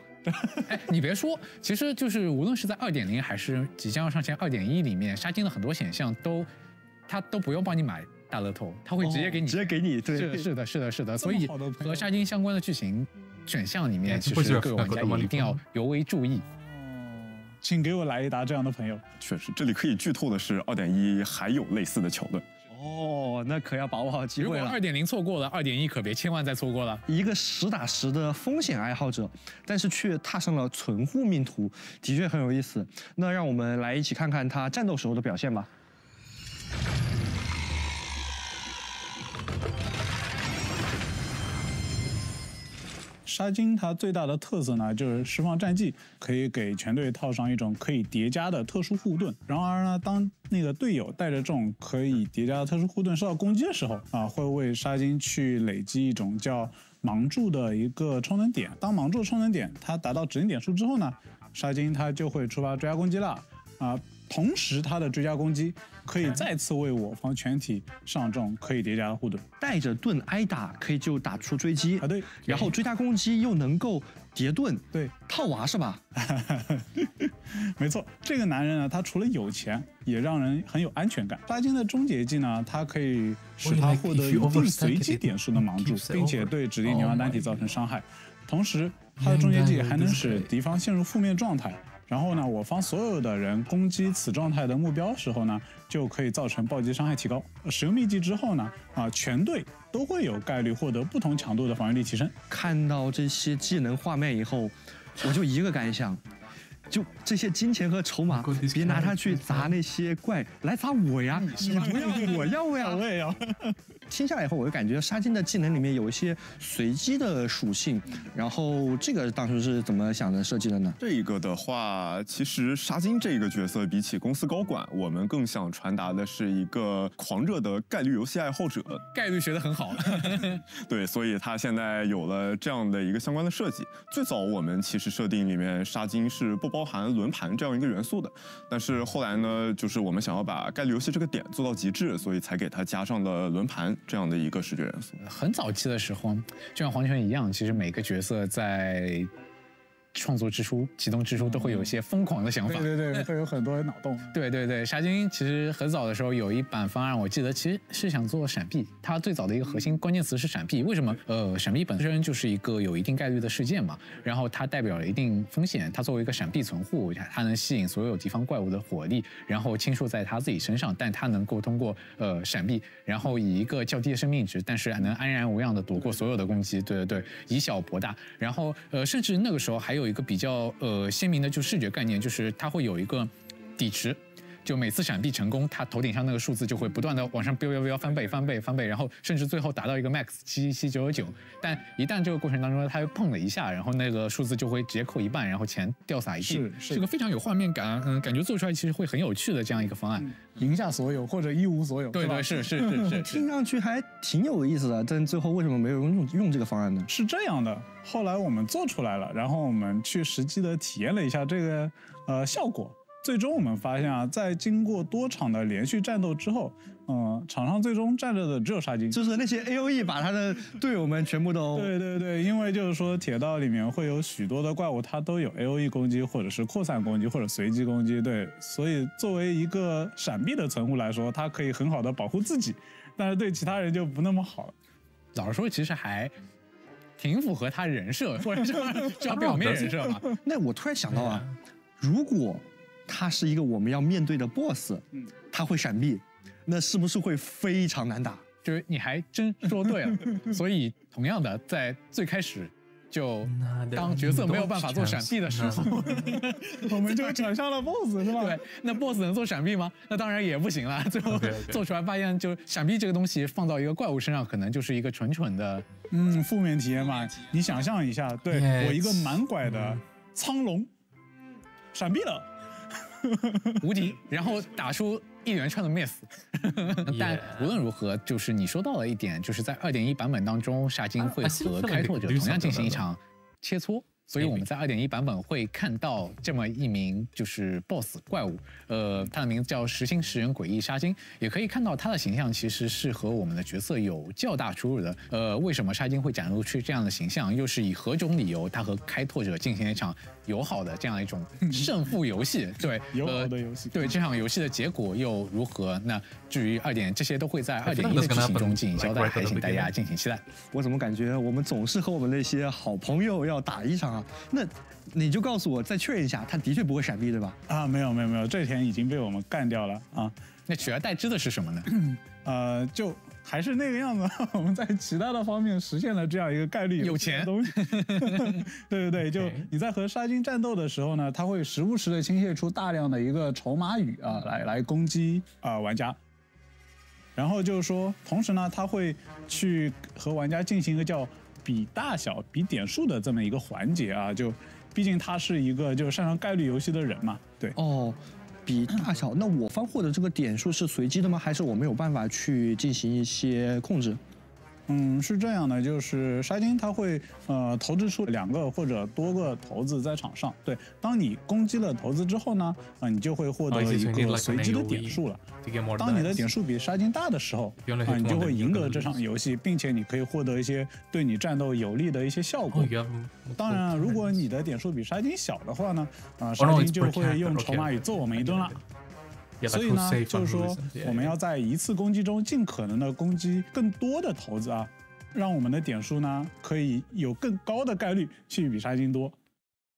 哎，你别说，其实就是无论是在2.0还是即将要上线2.1里面，沙金的很多选项都，他都不用帮你买。 大乐透，他会直接给你，对，是的，所以和沙金相关的剧情选项里面，其实各位玩家也一定要尤为注意。请给我来一打这样的朋友。确实，这里可以剧透的是，2.1还有类似的桥段。哦，那可要把握好机会了。如果2.0错过了，2.1可别千万再错过了。一个10打10的风险爱好者，但是却踏上了存户命途，的确很有意思。那让我们来一起看看他战斗时候的表现吧。 沙金它最大的特色呢，就是释放战绩，可以给全队套上一种可以叠加的特殊护盾。然而呢，当那个队友带着这种可以叠加的特殊护盾受到攻击的时候啊，会为沙金去累积一种叫盲注的一个充能点。当盲注充能点它达到指定点数之后呢，沙金它就会触发追加攻击了啊。 同时，他的追加攻击可以再次为我方全体上中可以叠加的护盾，带着盾挨打可以就打出追击啊，对，然后追加攻击又能够叠盾，对，套娃是吧？没错，这个男人呢，他除了有钱，也让人很有安全感。沙金的终结技呢，它可以使他获得一定随机点数的盲注，并且对指定敌方单体造成伤害。同时，他的终结技还能使敌方陷入负面状态。然后呢，我方所有的人攻击此状态的目标时候呢，就可以造成暴击伤害提高。使用秘技之后呢，全队都会有概率获得不同强度的防御力提升。看到这些技能画面以后，我就一个感想。 就这些金钱和筹码，别拿它去砸那些怪，来砸我呀！你不要，我要呀！我也要。听下来以后，我就感觉沙金的技能里面有一些随机的属性，然后这个当初是怎么想的设计的呢？这个的话，其实沙金这个角色比起公司高管，我们更想传达的是一个狂热的概率游戏爱好者。概率学得很好。对，所以他现在有了这样的一个相关的设计。最早我们其实设定里面沙金是不包含轮盘这样一个元素的，但是后来呢，就是我们想要把概率游戏这个点做到极致，所以才给它加上了轮盘这样的一个视觉元素。很早期的时候，就像黄泉一样，其实每个角色在创作之初、启动之初都会有一些疯狂的想法，对，会有很多脑洞。对，沙金其实很早的时候有一版方案，我记得其实是想做闪避，它最早的一个核心关键词是闪避。为什么？闪避本身就是一个有一定概率的事件嘛，然后它代表了一定风险，它作为一个闪避存护，它能吸引所有敌方怪物的火力，然后倾注在它自己身上，但它能够通过闪避，然后以一个较低的生命值，但是能安然无恙的躲过所有的攻击。对，以小博大。然后甚至那个时候还有一个比较鲜明的就视觉概念，就是它会有一个底池。 就每次闪避成功，它头顶上那个数字就会不断的往上飙翻倍，然后甚至最后达到一个 max 7,799。但一旦这个过程当中它又碰了一下，然后那个数字就会直接扣一半，然后钱掉洒一地。是个非常有画面感，感觉做出来其实会很有趣的这样一个方案，赢下所有或者一无所有。对，是。听上去还挺有意思的，但最后为什么没有用这个方案呢？是这样的，后来我们做出来了，然后我们去实际的体验了一下这个效果。 最终我们发现啊，在经过多场的连续战斗之后，场上最终站着的只有沙金，就是那些 AOE 把他的队友们全部都。对，因为就是说铁道里面会有许多的怪物，它都有 AOE 攻击，或者是扩散攻击，或者随机攻击。对，所以作为一个闪避的存护来说，它可以很好的保护自己，但是对其他人就不那么好了。老实说，其实还。 挺符合他人设，或者叫表面人设嘛。那我突然想到啊，如果他是一个我们要面对的 boss， 他会闪避，那是不是会非常难打？就是你还真说对了。所以同样的，在最开始就当角色没有办法做闪避的时候，我们就转向了 boss， 是吧？对，那 boss 能做闪避吗？那当然也不行了。最后做出来发现，就闪避这个东西放到一个怪物身上，可能就是一个纯纯的负面体验嘛。你想象一下，对我一个满拐的苍龙，闪避了。 无敌，然后打出一连串的 miss， 但无论如何，就是你说到了一点，就是在 2.1 版本当中，沙金会和开拓者同样进行一场切磋，所以我们在 2.1 版本会看到这么一名就是 boss 怪物，他的名字叫实心食人诡异沙金，也可以看到他的形象其实是和我们的角色有较大出入的。为什么沙金会展露出这样的形象，又是以何种理由他和开拓者进行一场？ 友好的这样一种胜负游戏，对，友好的游戏，对这场游戏的结果又如何？那至于2.1，这些都会在2.1的剧情中进行交代，还请大家敬请期待。我怎么感觉我们总是和我们那些好朋友要打一场啊？那你就告诉我，再确认一下，他的确不会闪避，对吧？啊，没有，这天已经被我们干掉了啊。那取而代之的是什么呢？就。 还是那个样子，我们在其他的方面实现了这样一个概率游戏的东西。对，就你在和沙金战斗的时候呢，它会时不时的倾泻出大量的一个筹码雨啊，来攻击玩家。然后就是说，同时呢，它会去和玩家进行一个叫比大小、比点数的这么一个环节啊。就毕竟他是一个就是擅长概率游戏的人嘛，对。哦。 比大小，那我方获得这个点数是随机的吗？还是我没有办法去进行一些控制？是这样的，就是沙金它会投掷出2个或者多个骰子在场上。对，当你攻击了骰子之后呢，你就会获得一个随机的点数了。当你的点数比沙金大的时候，你就会赢得这场游戏，并且你可以获得一些对你战斗有利的一些效果。当然，如果你的点数比沙金小的话呢，沙金就会用筹码雨揍我们一顿了。 所以呢，就是说，我们要在一次攻击中尽可能的攻击更多的骰子啊，让我们的点数呢可以有更高的概率去比沙金多。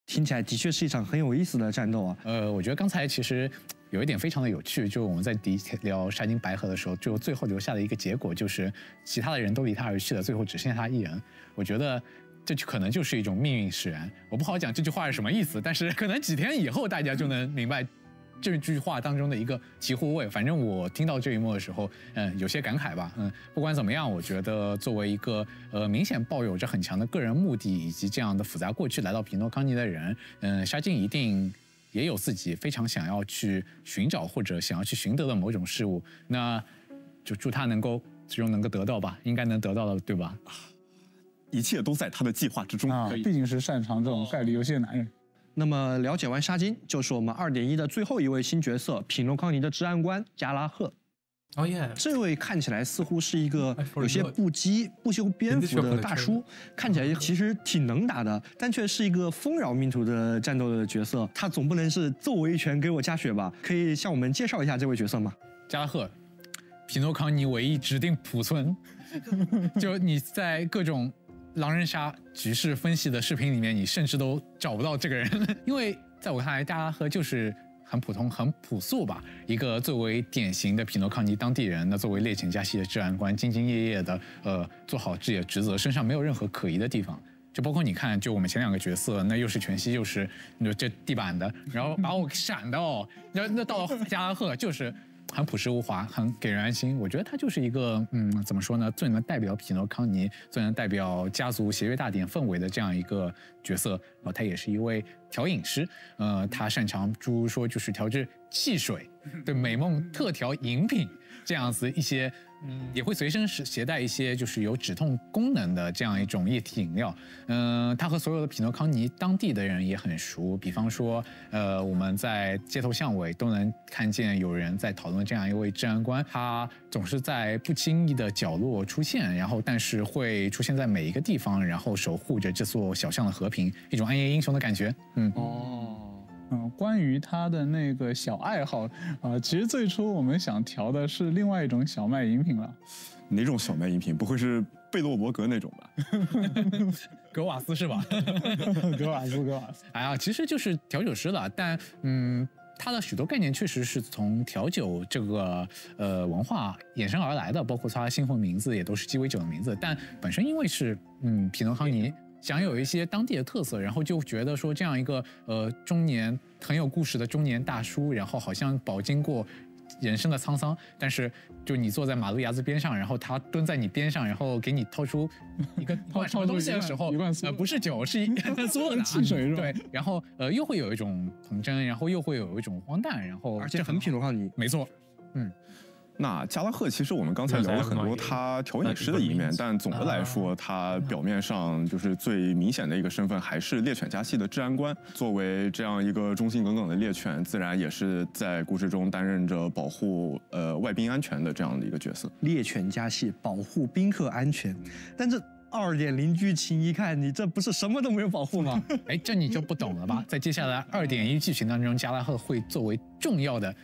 听起来的确是一场很有意思的战斗啊。我觉得刚才其实有一点非常的有趣，就我们在聊沙金白河的时候，就最后留下的一个结果就是其他的人都离他而去了，最后只剩下他一人。我觉得这可能就是一种命运使然。我不好讲这句话是什么意思，但是可能几天以后大家就能明白这句话当中的一个醍醐味。反正我听到这一幕的时候，有些感慨吧。不管怎么样，我觉得作为一个明显抱有着很强的个人目的以及这样的复杂过去来到皮诺康尼的人，沙金一定也有自己非常想要去寻找或者想要去寻得的某种事物。那就祝他能够最终能够得到吧，应该能得到的，对吧？一切都在他的计划之中啊！毕竟是擅长这种概率游戏的男人。那么了解完沙金，就是我们2.1的最后一位新角色——匹诺康尼的治安官加拉赫。哦耶！这位看起来似乎是一个有些不修边幅的大叔，看起来其实挺能打的，但却是一个丰饶命途的战斗的角色。他总不能是揍我一拳给我加血吧？可以向我们介绍一下这位角色吗？加拉赫，匹诺康尼唯一指定仆从。就你在各种狼人杀局势分析的视频里面，你甚至都找不到这个人，因为在我看来，加拉赫就是很普通、很朴素吧，一个作为典型的匹诺康尼当地人，那作为猎犬加西的治安官，兢兢业业的，做好自己的职责，身上没有任何可疑的地方。就包括你看，就我们前两个角色，那又是全息，又是这地板的，然后把我闪到，然后那到了加拉赫就是很朴实无华，很给人安心。我觉得他就是一个，怎么说呢，最能代表匹诺康尼，最能代表家族协约大典氛围的这样一个角色。然后他也是一位调饮师，他擅长诸如说就是调制汽水，对美梦特调饮品这样子一些，也会随身携带一些就是有止痛功能的这样一种液体饮料。他和所有的匹诺康尼当地的人也很熟，比方说，我们在街头巷尾都能看见有人在讨论这样一位治安官，他总是在不经意的角落出现，然后但是会出现在每一个地方，然后守护着这座小巷的和平，一种暗夜英雄的感觉。关于他的那个小爱好其实最初我们想调的是另外一种小麦饮品了。哪种小麦饮品？不会是贝洛伯格那种吧？格瓦斯是吧？格瓦斯。哎呀，其实就是调酒师了，但他的许多概念确实是从调酒这个文化衍生而来的，包括他新婚名字也都是鸡尾酒的名字，但本身因为是匹诺康尼。想有一些当地的特色，然后就觉得说这样一个中年很有故事的中年大叔，然后好像饱经过人生的沧桑，但是就你坐在马路牙子边上，然后他蹲在你边上，然后给你掏出一个什么东西的时候，不是酒，是苏打汽水，对，然后又会有一种童真，然后又会有一种荒诞，然后而且很匹诺康尼，没错，那加拉赫其实我们刚才聊了很多他调饮师的一面，但总的来说，他表面上就是最明显的一个身份还是猎犬家系的治安官。作为这样一个忠心耿耿的猎犬，自然也是在故事中担任着保护外宾安全的这样的一个角色。猎犬家系保护宾客安全，但这2.0邻居情一看，你这不是什么都没有保护吗？哎，这你就不懂了吧？在接下来2.1剧情当中，加拉赫会作为重要的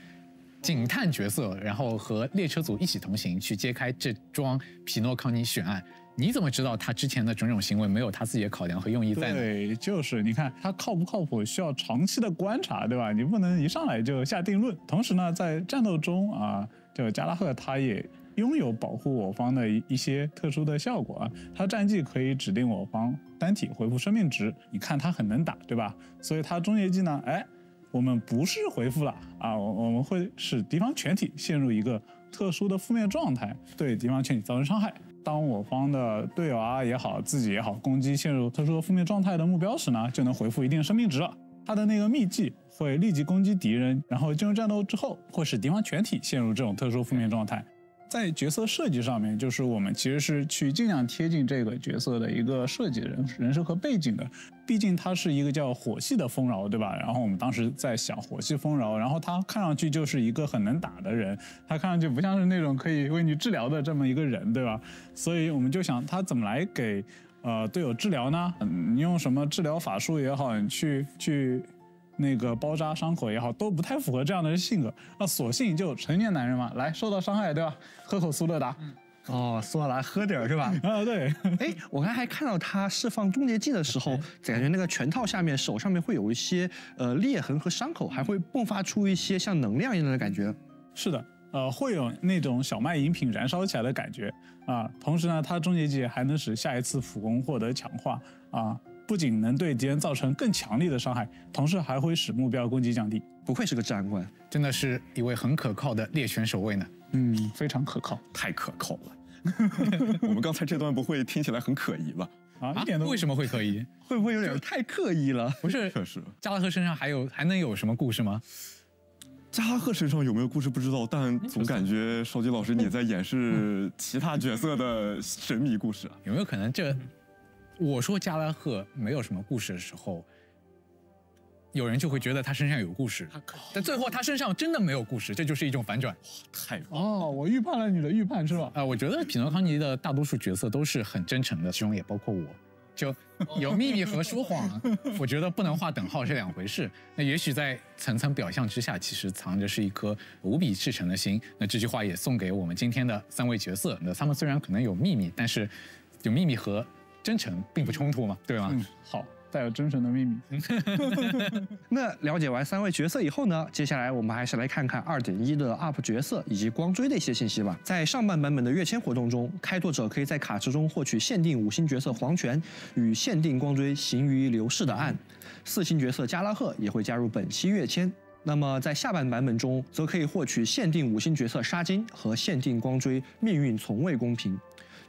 警探角色，然后和列车组一起同行，去揭开这桩匹诺康尼悬案。你怎么知道他之前的种种行为没有他自己的考量和用意在呢？对，就是你看他靠不靠谱，需要长期的观察，对吧？你不能一上来就下定论。同时呢，在战斗中就加拉赫他也拥有保护我方的一些特殊的效果啊，他战绩可以指定我方单体回复生命值。你看他很能打，对吧？所以他终结技呢，我们不是回复了我们会使敌方全体陷入一个特殊的负面状态，对敌方全体造成伤害。当我方的队友也好，自己也好，攻击陷入特殊的负面状态的目标时呢，就能回复一定生命值了。他的那个秘技会立即攻击敌人，然后进入战斗之后，会使敌方全体陷入这种特殊负面状态。在角色设计上面，就是我们其实是去尽量贴近这个角色的一个设计人设和背景的，毕竟它是一个叫火系的丰饶，对吧？然后我们当时在想火系丰饶，然后他看上去就是一个很能打的人，他看上去不像是那种可以为你治疗的这么一个人，对吧？所以我们就想他怎么来给队友治疗呢？你用什么治疗法术也好，你去那个包扎伤口也好，都不太符合这样的性格。那索性就成年男人嘛，来受到伤害，对吧？喝口苏乐达，哦，索尔拉喝点是吧？啊，对。哎，我刚才还看到他释放终结技的时候，感觉那个拳套下面、手上面会有一些裂痕和伤口，还会迸发出一些像能量一样的感觉。是的，会有那种小麦饮品燃烧起来的感觉啊。同时呢，他终结技还能使下一次俯攻获得强化啊。不仅能对敌人造成更强力的伤害，同时还会使目标攻击降低。不愧是个治安官，真的是一位很可靠的猎犬守卫呢。嗯，非常可靠，太可靠了。我们刚才这段不会听起来很可疑吧？啊，一点都不。为什么会可疑？会不会有点太刻意了？不是，确实。加拉赫身上还能有什么故事吗？加拉赫身上有没有故事不知道，但总感觉烧鸡老师你在演示其他角色的神秘故事啊？有没有可能这？我说加拉赫没有什么故事的时候，有人就会觉得他身上有故事，但最后他身上真的没有故事，这就是一种反转。哇，太哦，我预判了你的预判是吧？我觉得匹诺康尼的大多数角色都是很真诚的，其中也包括我，就有秘密和说谎，我觉得不能画等号是两回事。那也许在层层表象之下，其实藏着是一颗无比赤诚的心。那这句话也送给我们今天的三位角色。那他们虽然可能有秘密，但是有秘密和真诚并不冲突嘛，对吗？嗯，好，带有真诚的秘密。那了解完三位角色以后呢，接下来我们还是来看看 2.1 的 UP 角色以及光追的一些信息吧。在上半版本的跃迁活动中，开拓者可以在卡池中获取限定5星角色黄泉与限定光追行于流逝的岸，4星角色加拉赫也会加入本期跃迁。那么在下半版本中，则可以获取限定5星角色沙金和限定光追命运从未公平。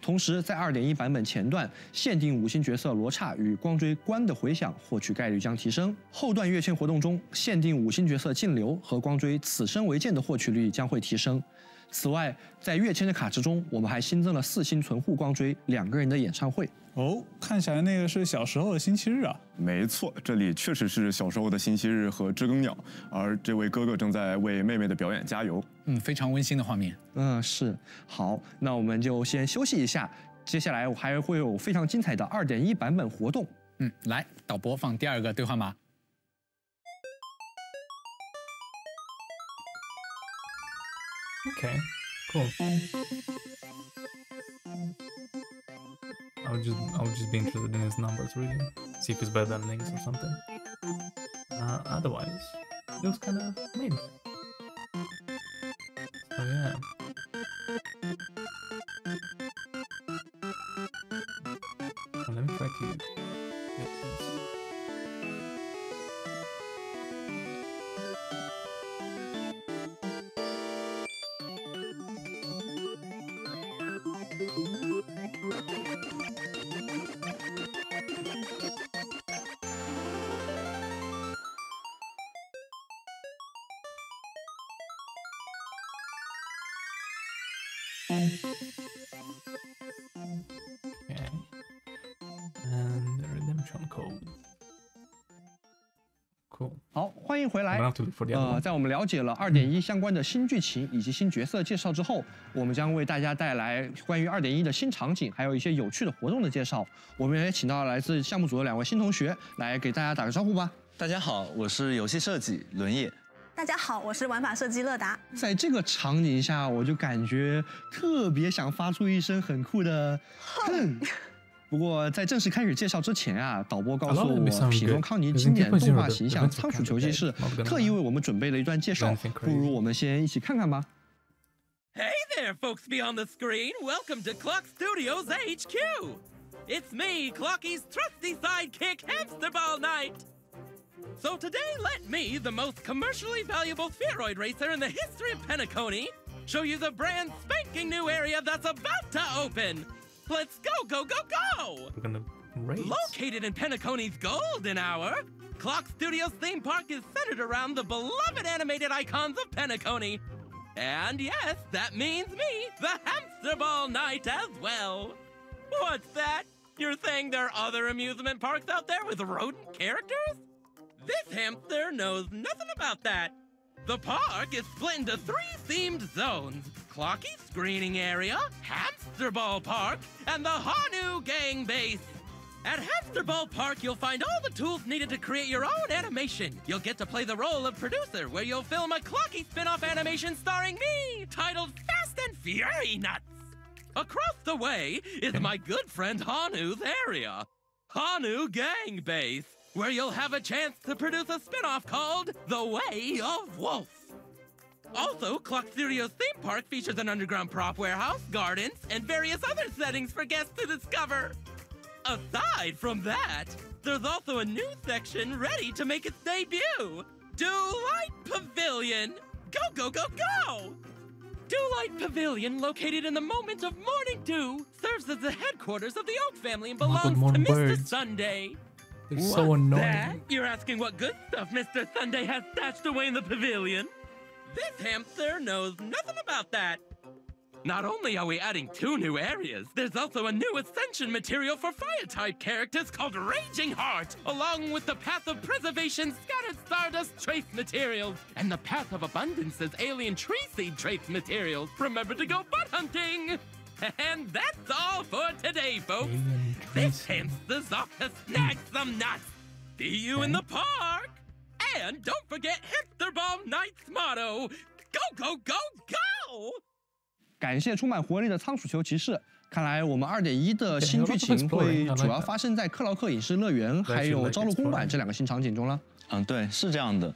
同时，在 2.1 版本前段，限定5星角色罗刹与光追关的回响获取概率将提升。后段跃迁活动中，限定5星角色净流和光追此生为剑的获取率将会提升。此外，在跃迁的卡池中，我们还新增了4星存户光追两个人的演唱会。哦，看起来那个是小时候的星期日啊。没错，这里确实是小时候的星期日和知更鸟，而这位哥哥正在为妹妹的表演加油。嗯，非常温馨的画面。嗯，是。好，那我们就先休息一下，接下来我还会有非常精彩的 2.1 版本活动。嗯，来，导播放第2个兑换码。Okay, cool. I would just be interested in his numbers, really. See if he's better than Lynx or something. Otherwise, it was kind of mid. So yeah. Well, let me try to get this. Cool. 好，欢迎回来。在我们了解了 2.1 相关的新剧情以及新角色介绍之后，我们将为大家带来关于 2.1 的新场景，还有一些有趣的活动的介绍。我们也请到来自项目组的两位新同学来给大家打个招呼吧。大家好，我是游戏设计轮叶。大家好，我是玩法设计乐达。在这个场景下，我就感觉特别想发出一声很酷的哼。不过，在正式开始介绍之前啊，导播告诉我，匹诺康尼经典动画形象仓鼠球骑士特意为我们准备了一段介绍，不如我们先一起看看吧。Hey there, folks beyond the screen. Welcome to Clock Studios HQ. It's me, Clocky's trusty sidekick, Hamsterball Knight. So today, let me, the most commercially valuable spheroid racer in the history of Pentaconi, show you the brand spanking new area that's about to open. Let's go, go, go, go! We're gonna race. Located in Pentaconi's golden hour, Clock Studios theme park is centered around the beloved animated icons of Pentaconi. And yes, that means me, the Hamsterball Knight as well. What's that? You're saying there are other amusement parks out there with rodent characters? This hamster knows nothing about that. The park is split into 3 themed zones. Clocky's screening area, Hamsterball Park, and the Hanu gang base. At Hamsterball Park, you'll find all the tools needed to create your own animation. You'll get to play the role of producer, where you'll film a Clocky spin-off animation starring me, titled Fast and Fury Nuts. Across the way is my good friend Hanu's area, Hanu Gang Base, where you'll have a chance to produce a spin-off called The Way of Wolf. Also, Clock Studio's theme park features an underground prop warehouse, gardens, and various other settings for guests to discover. Aside from that, there's also a new section ready to make its debut, Dewlight Pavilion. Go, go, go, go! Dewlight Pavilion, located in the moment of morning dew, serves as the headquarters of the Oak family and belongs to Mr. Sunday. They're so annoying. That? You're asking what good stuff Mr. Sunday has stashed away in the pavilion? This hamster knows nothing about that. Not only are we adding 2 new areas, there's also a new ascension material for fire-type characters called Raging Heart, along with the Path of Preservation's Scattered Stardust trace materials and the Path of Abundance's Alien Tree Seed trace materials. Remember to go butt hunting! And that's all for today, folks. This hamster's off to snag some nuts. See you in the park! And don't forget Hamster Bomb Night's motto, Go, go, go, go! 感谢充满活力的仓鼠球骑士。看来我们 2.1 的新剧情会主要发生在克劳克影视乐园还有朝露公馆这2个新场景中了。嗯，对，是这样的。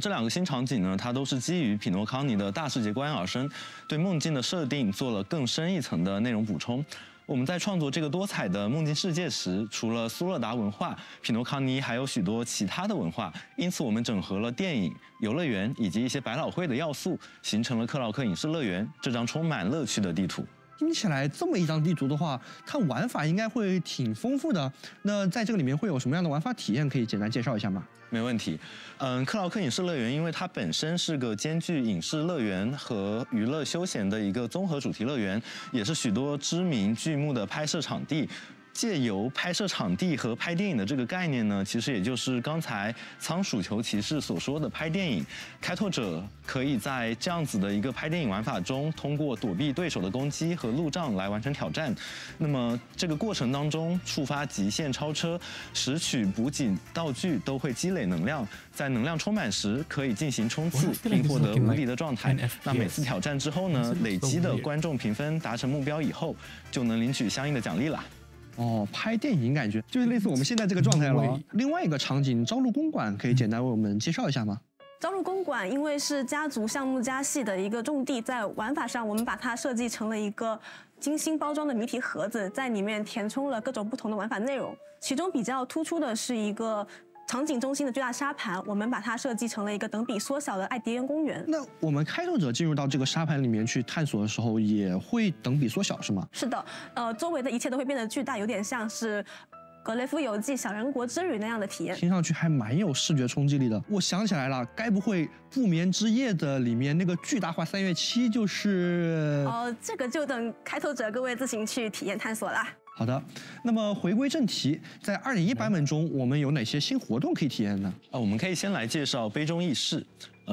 这2个新场景呢，它都是基于匹诺康尼的大世界观而生，对梦境的设定做了更深一层的内容补充。我们在创作这个多彩的梦境世界时，除了苏勒达文化，匹诺康尼还有许多其他的文化，因此我们整合了电影、游乐园以及一些百老汇的要素，形成了克劳克影视乐园这张充满乐趣的地图。听起来这么一张地图的话，它玩法应该会挺丰富的。那在这个里面会有什么样的玩法体验？可以简单介绍一下吗？ 没问题，克劳克影视乐园因为它本身是个兼具影视乐园和娱乐休闲的一个综合主题乐园，也是许多知名剧目的拍摄场地。借由拍摄场地和拍电影的这个概念呢，其实也就是刚才仓鼠球骑士所说的拍电影。开拓者可以在这样子的一个拍电影玩法中，通过躲避对手的攻击和路障来完成挑战。那么这个过程当中，触发极限超车、拾取补给道具都会积累能量。 在能量充满时，可以进行冲刺，并获得无敌的状态。那每次挑战之后呢，累积的观众评分达成目标以后，就能领取相应的奖励啦。哦，拍电影感觉就是类似我们现在这个状态了。另外一个场景，朝露公馆，可以简单为我们介绍一下吗？ 朝露公馆因为是家族项目家系的一个重地，在玩法上我们把它设计成了一个精心包装的谜题盒子，在里面填充了各种不同的玩法内容。其中比较突出的是一个场景中心的巨大沙盘，我们把它设计成了一个等比缩小的爱迪恩公园。那我们开拓者进入到这个沙盘里面去探索的时候，也会等比缩小是吗？是的，周围的一切都会变得巨大，有点像是 格雷夫游记、小人国之旅那样的体验，听上去还蛮有视觉冲击力的。我想起来了，该不会《不眠之夜》的里面那个巨大化3月7就是……哦，这个就等开拓者各位自行去体验探索啦。好的，那么回归正题，在 2.1 版本中，我们有哪些新活动可以体验呢？我们可以先来介绍杯中议事。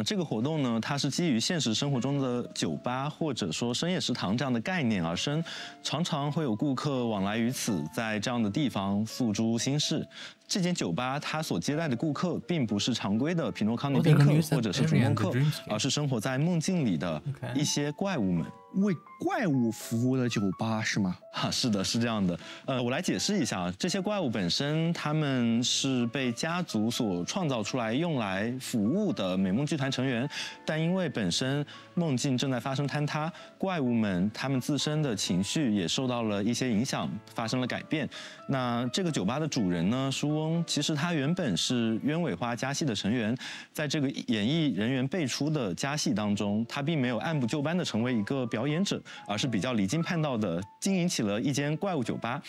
这个活动呢，它是基于现实生活中的酒吧或者说深夜食堂这样的概念而生，常常会有顾客往来于此，在这样的地方诉诸心事。这间酒吧它所接待的顾客并不是常规的匹诺康尼宾客或者是逐梦客，而是生活在梦境里的一些怪物们。 为怪物服务的酒吧是吗？啊，是的，是这样的。我来解释一下啊，这些怪物本身他们是被家族所创造出来用来服务的美梦剧团成员，但因为本身梦境正在发生坍塌，怪物们他们自身的情绪也受到了一些影响，发生了改变。那这个酒吧的主人呢，书翁，其实他原本是鸢尾花家系的成员，在这个演艺人员辈出的家系当中，他并没有按部就班的成为一个表演者，而是比较离经叛道的经营起了一间怪物酒吧。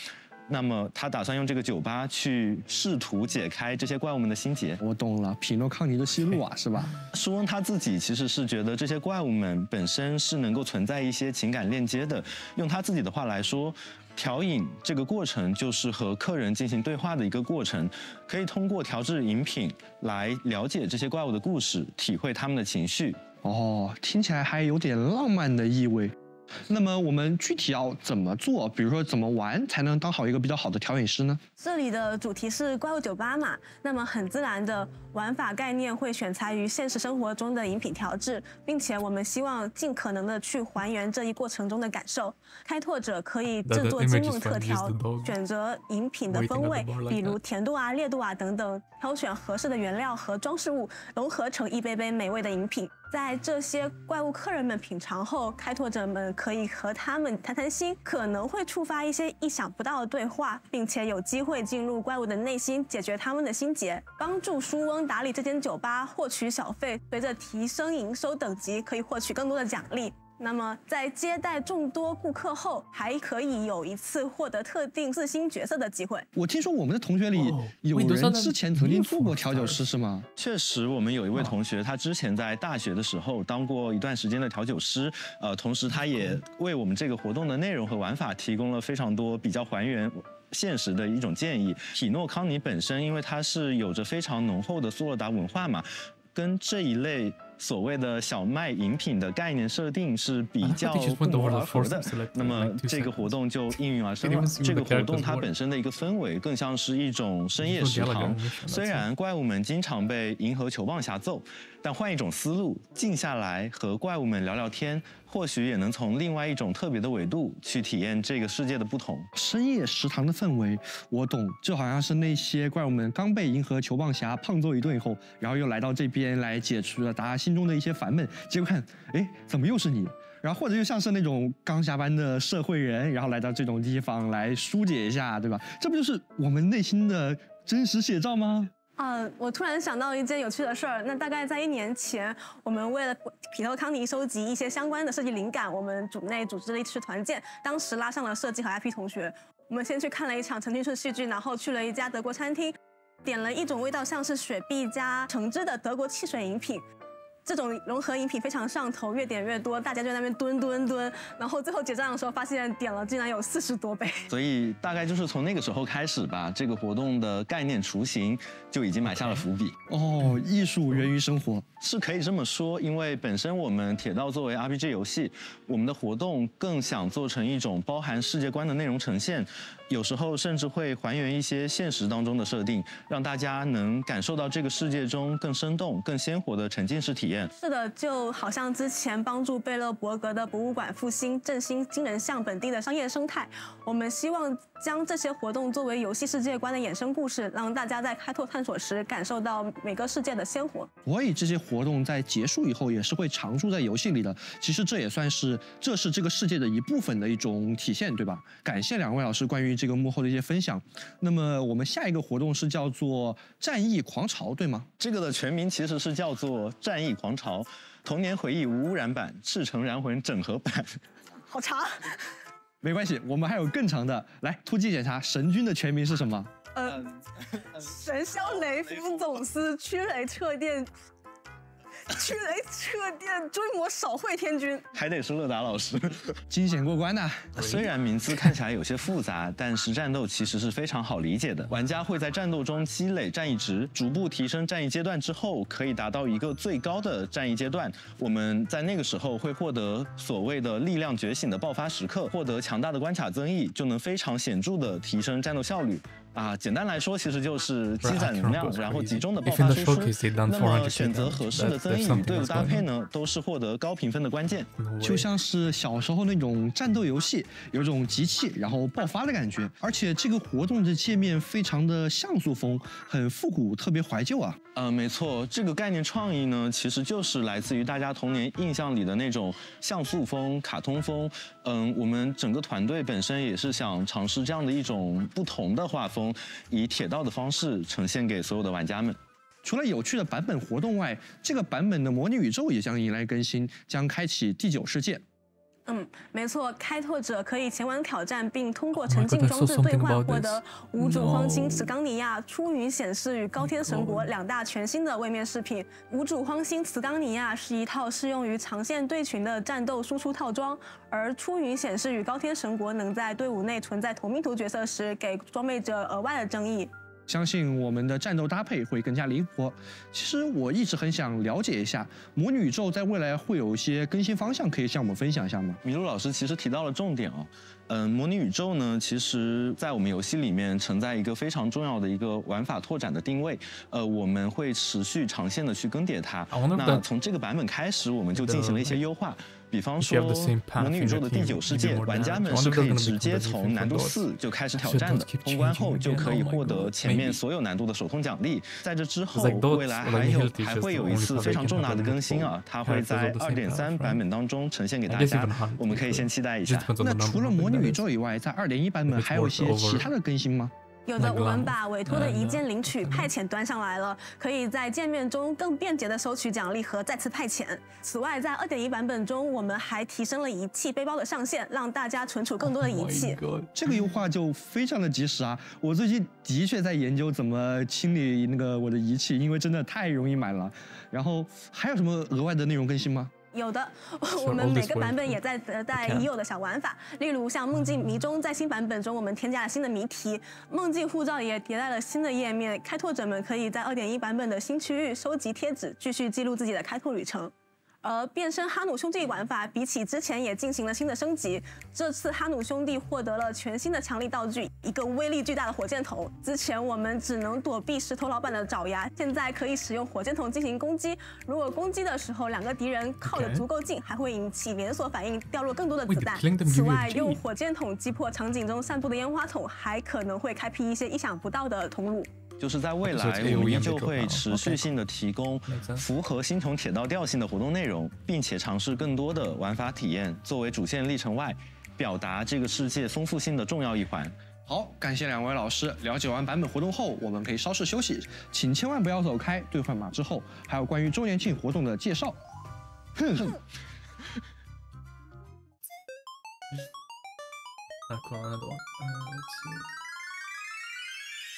那么他打算用这个酒吧去试图解开这些怪物们的心结。我懂了，匹诺康尼的西路啊，是吧？书翁他自己其实是觉得这些怪物们本身是能够存在一些情感链接的。用他自己的话来说， 调饮这个过程就是和客人进行对话的一个过程，可以通过调制饮品来了解这些怪物的故事，体会他们的情绪。哦，听起来还有点浪漫的意味。那么我们具体要怎么做？比如说怎么玩才能当好一个比较好的调饮师呢？这里的主题是怪物酒吧嘛，那么很自然的玩法概念会选材于现实生活中的饮品调制，并且我们希望尽可能的去还原这一过程中的感受。开拓者可以制作精弄特调，选择饮品的风味，比如甜度啊、烈度啊等等，挑选合适的原料和装饰物，融合成一杯杯美味的饮品。 在这些怪物客人们品尝后，开拓者们可以和他们谈谈心，可能会触发一些意想不到的对话，并且有机会进入怪物的内心，解决他们的心结，帮助书翁打理这间酒吧，获取小费。随着提升营收等级，可以获取更多的奖励。 那么，在接待众多顾客后，还可以有一次获得特定自新角色的机会。我听说我们的同学里有人之前曾经做过调酒师，是吗？确实，我们有一位同学，他之前在大学的时候当过一段时间的调酒师，同时他也为我们这个活动的内容和玩法提供了非常多比较还原 现实的一种建议。匹诺康尼本身，因为它是有着非常浓厚的苏洛达文化嘛，跟这一类所谓的小麦饮品的概念设定是比较不谋而合的。那么这个活动就应运而生了。这个活动它本身的一个氛围更像是一种深夜食堂。虽然怪物们经常被银河球棒侠揍，但换一种思路，静下来和怪物们聊聊天， 或许也能从另外一种特别的维度去体验这个世界的不同。深夜食堂的氛围，我懂，就好像是那些怪物们刚被银河球棒侠胖揍一顿以后，然后又来到这边来解除了大家心中的一些烦闷，结果看，哎，怎么又是你？ 然后或者就像是那种刚下班的社会人，然后来到这种地方来疏解一下，对吧？这不就是我们内心的真实写照吗？ 我突然想到一件有趣的事儿。那大概在1年前，我们为了匹诺康尼收集一些相关的设计灵感，我们组内组织了一次团建，当时拉上了设计和 IP 同学。我们先去看了一场沉浸式戏剧，然后去了一家德国餐厅，点了一种味道像是雪碧加橙汁的德国汽水饮品。 这种融合饮品非常上头，越点越多，大家就在那边蹲蹲蹲，然后最后结账的时候发现点了竟然有40多杯。所以大概就是从那个时候开始吧，这个活动的概念雏形就已经埋下了伏笔。哦，艺术源于生活是可以这么说，因为本身我们铁道作为 RPG 游戏，我们的活动更想做成一种包含世界观的内容呈现，有时候甚至会还原一些现实当中的设定，让大家能感受到这个世界中更生动、更鲜活的沉浸式体验。 是的，就好像之前帮助贝勒伯格的博物馆复兴，振兴金人巷本地的商业生态。我们希望将这些活动作为游戏世界观的衍生故事，让大家在开拓探索时感受到每个世界的鲜活。所以这些活动在结束以后也是会常驻在游戏里的。其实这也算是这个世界的一部分的一种体现，对吧？感谢两位老师关于这个幕后的一些分享。那么我们下一个活动是叫做战役狂潮，对吗？这个的全名其实是叫做战役 狂潮，童年回忆无污染版、赤诚燃魂整合版，好长，没关系，我们还有更长的。来，突击检查，神君的全名是什么？神霄雷夫总司驱雷彻电追魔少会天君，还得是乐达老师惊险过关的。虽然名字看起来有些复杂，但是战斗其实是非常好理解的。玩家会在战斗中积累战役值，逐步提升战役阶段之后，可以达到一个最高的战役阶段。我们在那个时候会获得所谓的力量觉醒的爆发时刻，获得强大的关卡增益，就能非常显著的提升战斗效率。 啊，简单来说，其实就是积攒能量，然后集中的爆发输出。那么选择合适的增益与队伍搭配呢，都是获得高评分的关键。就像是小时候那种战斗游戏，有种集气然后爆发的感觉。而且这个活动的界面非常的像素风，很复古，特别怀旧啊。没错，这个概念创意呢，其实就是来自于大家童年印象里的那种像素风、卡通风。我们整个团队本身也是想尝试这样的一种不同的画风， 以铁道的方式呈现给所有的玩家们。除了有趣的版本活动外，这个版本的模拟宇宙也将迎来更新，将开启第9世界。没错，开拓者可以前往挑战，并通过沉浸装置兑换获得无主荒星茨冈尼亚、出云显示与高天神国2大全新的位面饰品。无主荒星茨冈尼亚是一套适用于长线队群的战斗输出套装，而出云显示与高天神国能在队伍内存在同名图角色时，给装备者额外的增益。相信我们的战斗搭配会更加灵活。其实我一直很想了解一下，魔女宇宙在未来会有一些更新方向，可以向我们分享一下吗？麋鹿老师其实提到了重点哦。魔女宇宙呢，其实在我们游戏里面承载一个非常重要的一个玩法拓展的定位。我们会持续长线的去更迭它。那从这个版本开始，我们就进行了一些优化。 比方说，魔女宇宙的第9世界，玩家们是可以直接从难度4就开始挑战的，通关后就可以获得前面所有难度的手动奖励。在这之后，未来还会有一次非常重大的更新啊，它会在 2.3 版本当中呈现给大家，我们可以先期待一下。那除了魔女宇宙以外，在 2.1 版本还有一些其他的更新吗？ 有的，我们把委托的一键领取派遣端上来了，可以在界面中更便捷地收取奖励和再次派遣。此外，在 2.1 版本中，我们还提升了仪器背包的上限，让大家存储更多的仪器。这个优化就非常的及时啊！我最近的确在研究怎么清理那个我的仪器，因为真的太容易满了。然后还有什么额外的内容更新吗？ 有的，我们每个版本也在迭代已有的小玩法，例如像梦境迷踪，在新版本中我们添加了新的谜题；梦境护照也迭代了新的页面，开拓者们可以在 2.1 版本的新区域收集贴纸，继续记录自己的开拓旅程。 而变身哈努兄弟玩法比起之前也进行了新的升级，这次哈努兄弟获得了全新的强力道具，一个威力巨大的火箭筒。之前我们只能躲避石头老板的爪牙，现在可以使用火箭筒进行攻击。如果攻击的时候两个敌人靠得足够近，还会引起连锁反应，掉落更多的子弹。此外，用火箭筒击破场景中散布的烟花筒，还可能会开辟一些意想不到的通路。 就是在未来，我们依旧会持续性的提供符合星穹铁道调性的活动内容，并且尝试更多的玩法体验，作为主线历程外表达这个世界丰富性的重要一环。好，感谢两位老师。了解完版本活动后，我们可以稍事休息，请千万不要走开。兑换码之后，还有关于周年庆活动的介绍。哼哼。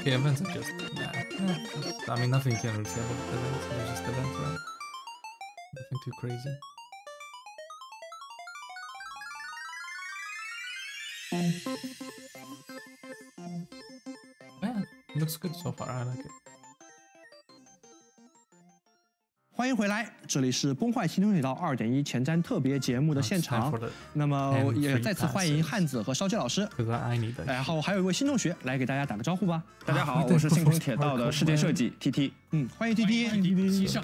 Okay, events are just that. Nah. I mean, nothing can really say about events, they're just events, right? Nothing too crazy. Yeah, looks good so far, I like it. 欢迎回来，这里是《崩坏：星穹铁道 2.1 前瞻特别节目》的现场。那么也再次欢迎汉子和烧鸡老师，然后还有一位新同学来给大家打个招呼吧。大家好，我是星穹铁道的世界设计 TT。欢迎 TT。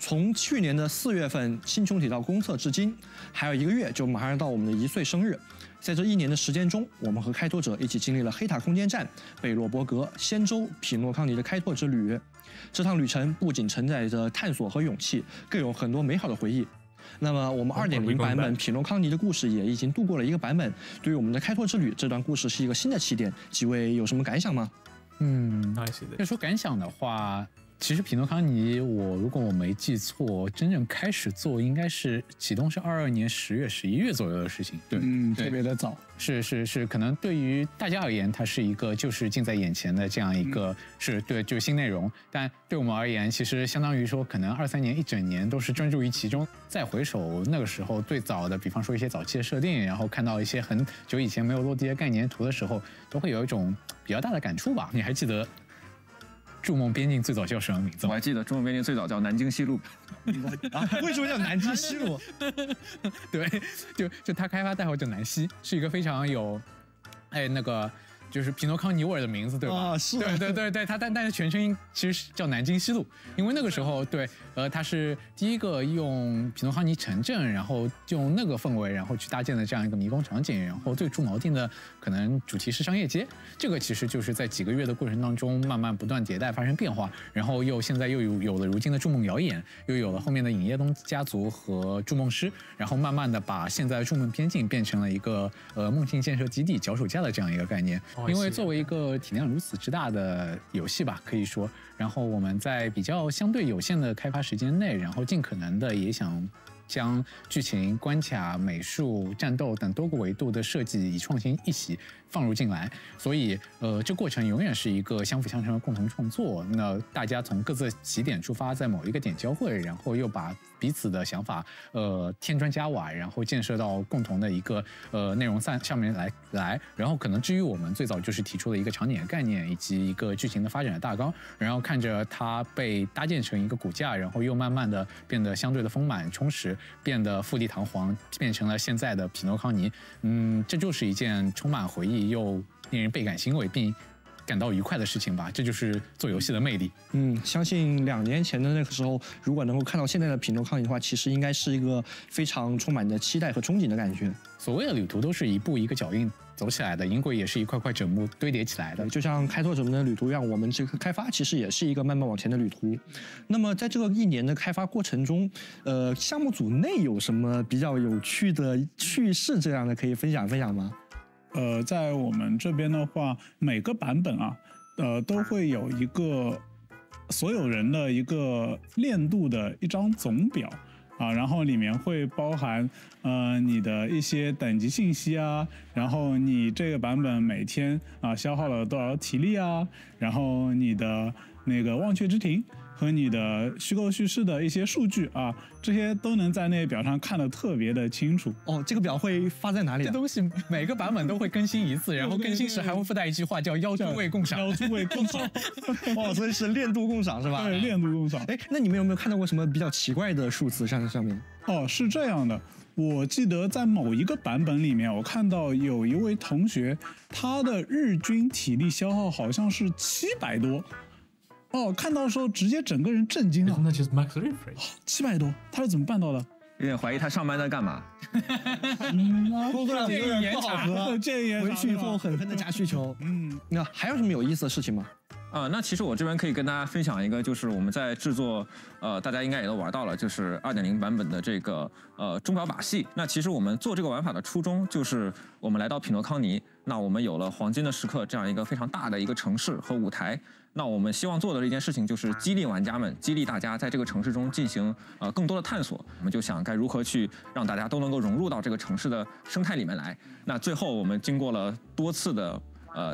从去年的4月份星穹铁道公测至今，还有1个月就马上到我们的1岁生日。 在这1年的时间中，我们和开拓者一起经历了黑塔空间站、贝洛伯格、仙州、匹诺康尼的开拓之旅。这趟旅程不仅承载着探索和勇气，更有很多美好的回忆。那么，我们 2.0 版本匹诺康尼的故事也已经度过了一个版本。对于我们的开拓之旅，这段故事是一个新的起点。几位有什么感想吗？要说感想的话，其实匹诺康尼，如果我没记错，真正开始做应该是启动是22年10月、11月左右的事情。对，特别的早。是，可能对于大家而言，它是一个就是近在眼前的这样一个，就是新内容。但对我们而言，其实相当于说，可能23年一整年都是专注于其中。再回首那个时候最早的，比方说一些早期的设定，然后看到一些很久以前没有落地的概念图的时候，都会有一种比较大的感触吧。你还记得？ 筑梦边境最早叫什么名字？我还记得，筑梦边境最早叫南京西路。啊，为什么叫南京西路？对，就它开发代号叫南西，是一个非常有，哎，那个就是皮诺康尼沃尔的名字，对吧？啊，是。对对对对，他但是全称其实叫南京西路，因为那个时候对，他是第一个用皮诺康尼城镇，然后用那个氛围，然后去搭建的这样一个迷宫场景，然后最初锚定的可能主题是商业街，这个其实就是在几个月的过程当中慢慢不断迭代发生变化，然后又现在又有了如今的筑梦谣言，又有了后面的影业东家族和筑梦师，然后慢慢的把现在的筑梦边境变成了一个梦境建设基地脚手架的这样一个概念。 因为作为一个体量如此之大的游戏吧，可以说，然后我们在比较相对有限的开发时间内，然后尽可能的也想将剧情、关卡、美术、战斗等多个维度的设计与创新一起放入进来，所以这过程永远是一个相辅相成的共同创作。那大家从各自起点出发，在某一个点交汇，然后又把彼此的想法添砖加瓦，然后建设到共同的一个内容上面来。然后可能至于我们最早就是提出了一个场景的概念以及一个剧情的发展的大纲，然后看着它被搭建成一个骨架，然后又慢慢的变得相对的丰满充实。 变得富丽堂皇，变成了现在的匹诺康尼。嗯，这就是一件充满回忆又令人倍感欣慰并感到愉快的事情吧。这就是做游戏的魅力。嗯，相信2年前的那个时候，如果能够看到现在的匹诺康尼的话，其实应该是一个非常充满着期待和憧憬的感觉。所谓的旅途都是一步一个脚印。 走起来的音轨也是一块块枕木堆叠起来的，就像开拓者们的旅途一样，我们这个开发其实也是一个慢慢往前的旅途。那么在这个1年的开发过程中，项目组内有什么比较有趣的趣事这样的可以分享分享吗？在我们这边的话，每个版本啊，都会有一个所有人的一个练度的一张总表。 啊，然后里面会包含，你的一些等级信息啊，然后你这个版本每天啊消耗了多少体力啊，然后你的那个忘却之庭和你的虚构叙事的一些数据啊，这些都能在那个表上看得特别的清楚。哦，这个表会发在哪里？这东西每个版本都会更新一次，然后更新时还会附带一句话叫“腰诸位共赏”。腰诸位共赏。哦，所以是练度共赏是吧？对，练度共赏。哎，那你们有没有看到过什么比较奇怪的数字上面？哦，是这样的。 我记得在某一个版本里面，我看到有一位同学，他的日均体力消耗好像是700多。哦，看到的时候直接整个人震惊了。那就是 max refresh， 700多，他是怎么办到的？有点怀疑他上班在干嘛。工作量有点不好喝，建议回去以后狠狠的加需求。嗯，那还有什么有意思的事情吗？ 那其实我这边可以跟大家分享一个，就是我们在制作，大家应该也都玩到了，就是2.0版本的这个钟表把戏。那其实我们做这个玩法的初衷，就是我们来到匹诺康尼，那我们有了黄金的时刻这样一个非常大的一个城市和舞台。 那我们希望做的一件事情就是激励玩家们，激励大家在这个城市中进行更多的探索。我们就想该如何去让大家都能够融入到这个城市的生态里面来。那最后我们经过了多次的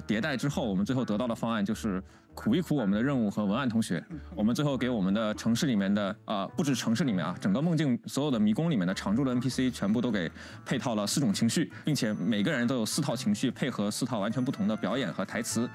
迭代之后，我们最后得到的方案就是苦一苦我们的任务和文案同学。我们最后给我们的城市里面的不止城市里面啊，整个梦境所有的迷宫里面的常驻的 NPC 全部都给配套了4种情绪，并且每个人都有4套情绪，配合4套完全不同的表演和台词。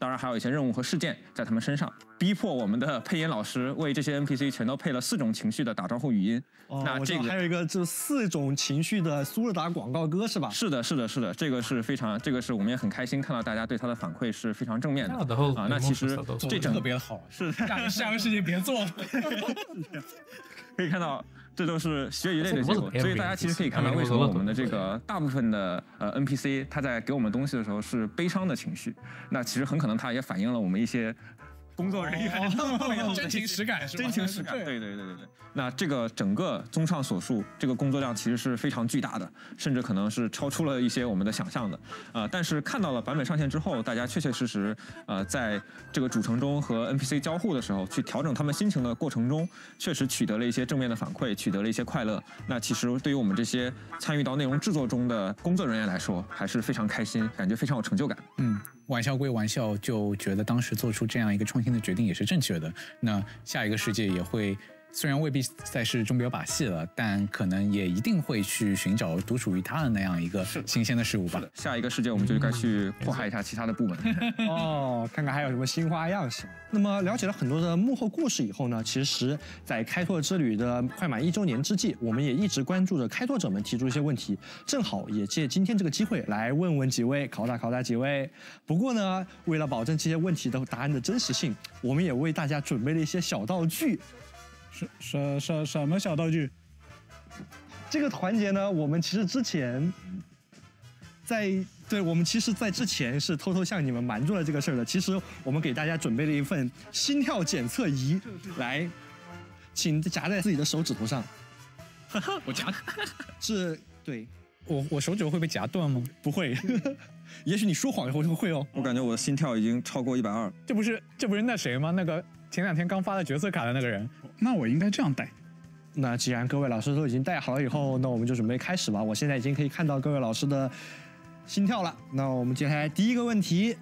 当然还有一些任务和事件在他们身上，逼迫我们的配音老师为这些 NPC 全都配了4种情绪的打招呼语音。哦、那这个还有一个就是4种情绪的苏热达广告歌是吧？是的，是的，是的，这个是非常，这个是我们也很开心看到大家对他的反馈是非常正面的啊。那其实这整特别好，是下个事情别做了。可以看到，这都是学语类的结果，所以大家其实可以看到为什么我们的这个大部分的NPC 他在给我们东西的时候是悲伤的情绪，那其实很可能他也反映了我们一些工作人员真情实感，真情实感，对对对对对。那这个整个综上所述，这个工作量其实是非常巨大的，甚至可能是超出了一些我们的想象的。但是看到了版本上线之后，大家确确实实在这个主城中和 NPC 交互的时候，去调整他们心情的过程中，确实取得了一些正面的反馈，取得了一些快乐。那其实对于我们这些参与到内容制作中的工作人员来说，还是非常开心，感觉非常有成就感。嗯。 玩笑归玩笑，就觉得当时做出这样一个创新的决定也是正确的。那下一个世界也会虽然未必再是中标把戏了，但可能也一定会去寻找独属于他的那样一个新鲜的事物吧。下一个世界我们就该去祸害一下其他的部门哦，看看还有什么新花样是吗？那么了解了很多的幕后故事以后呢，其实，在开拓之旅的快满1周年之际，我们也一直关注着开拓者们提出一些问题，正好也借今天这个机会来问问几位，拷打几位。不过呢，为了保证这些问题的答案的真实性，我们也为大家准备了一些小道具。什么小道具？这个环节呢，我们其实之前在。 对，我们其实，在之前是偷偷向你们瞒住了这个事儿的。其实，我们给大家准备了一份心跳检测仪，来，请夹在自己的手指头上。我夹，是，对，我手指头会被夹断吗？不会，也许你说谎以后就会哦。我感觉我的心跳已经超过120。这不是那谁吗？那个前2天刚发的角色卡的那个人。那我应该这样戴。 那既然各位老师都已经戴好了以后，那我们就准备开始吧。我现在已经可以看到各位老师的。 心跳了，那我们接下来第一个问题：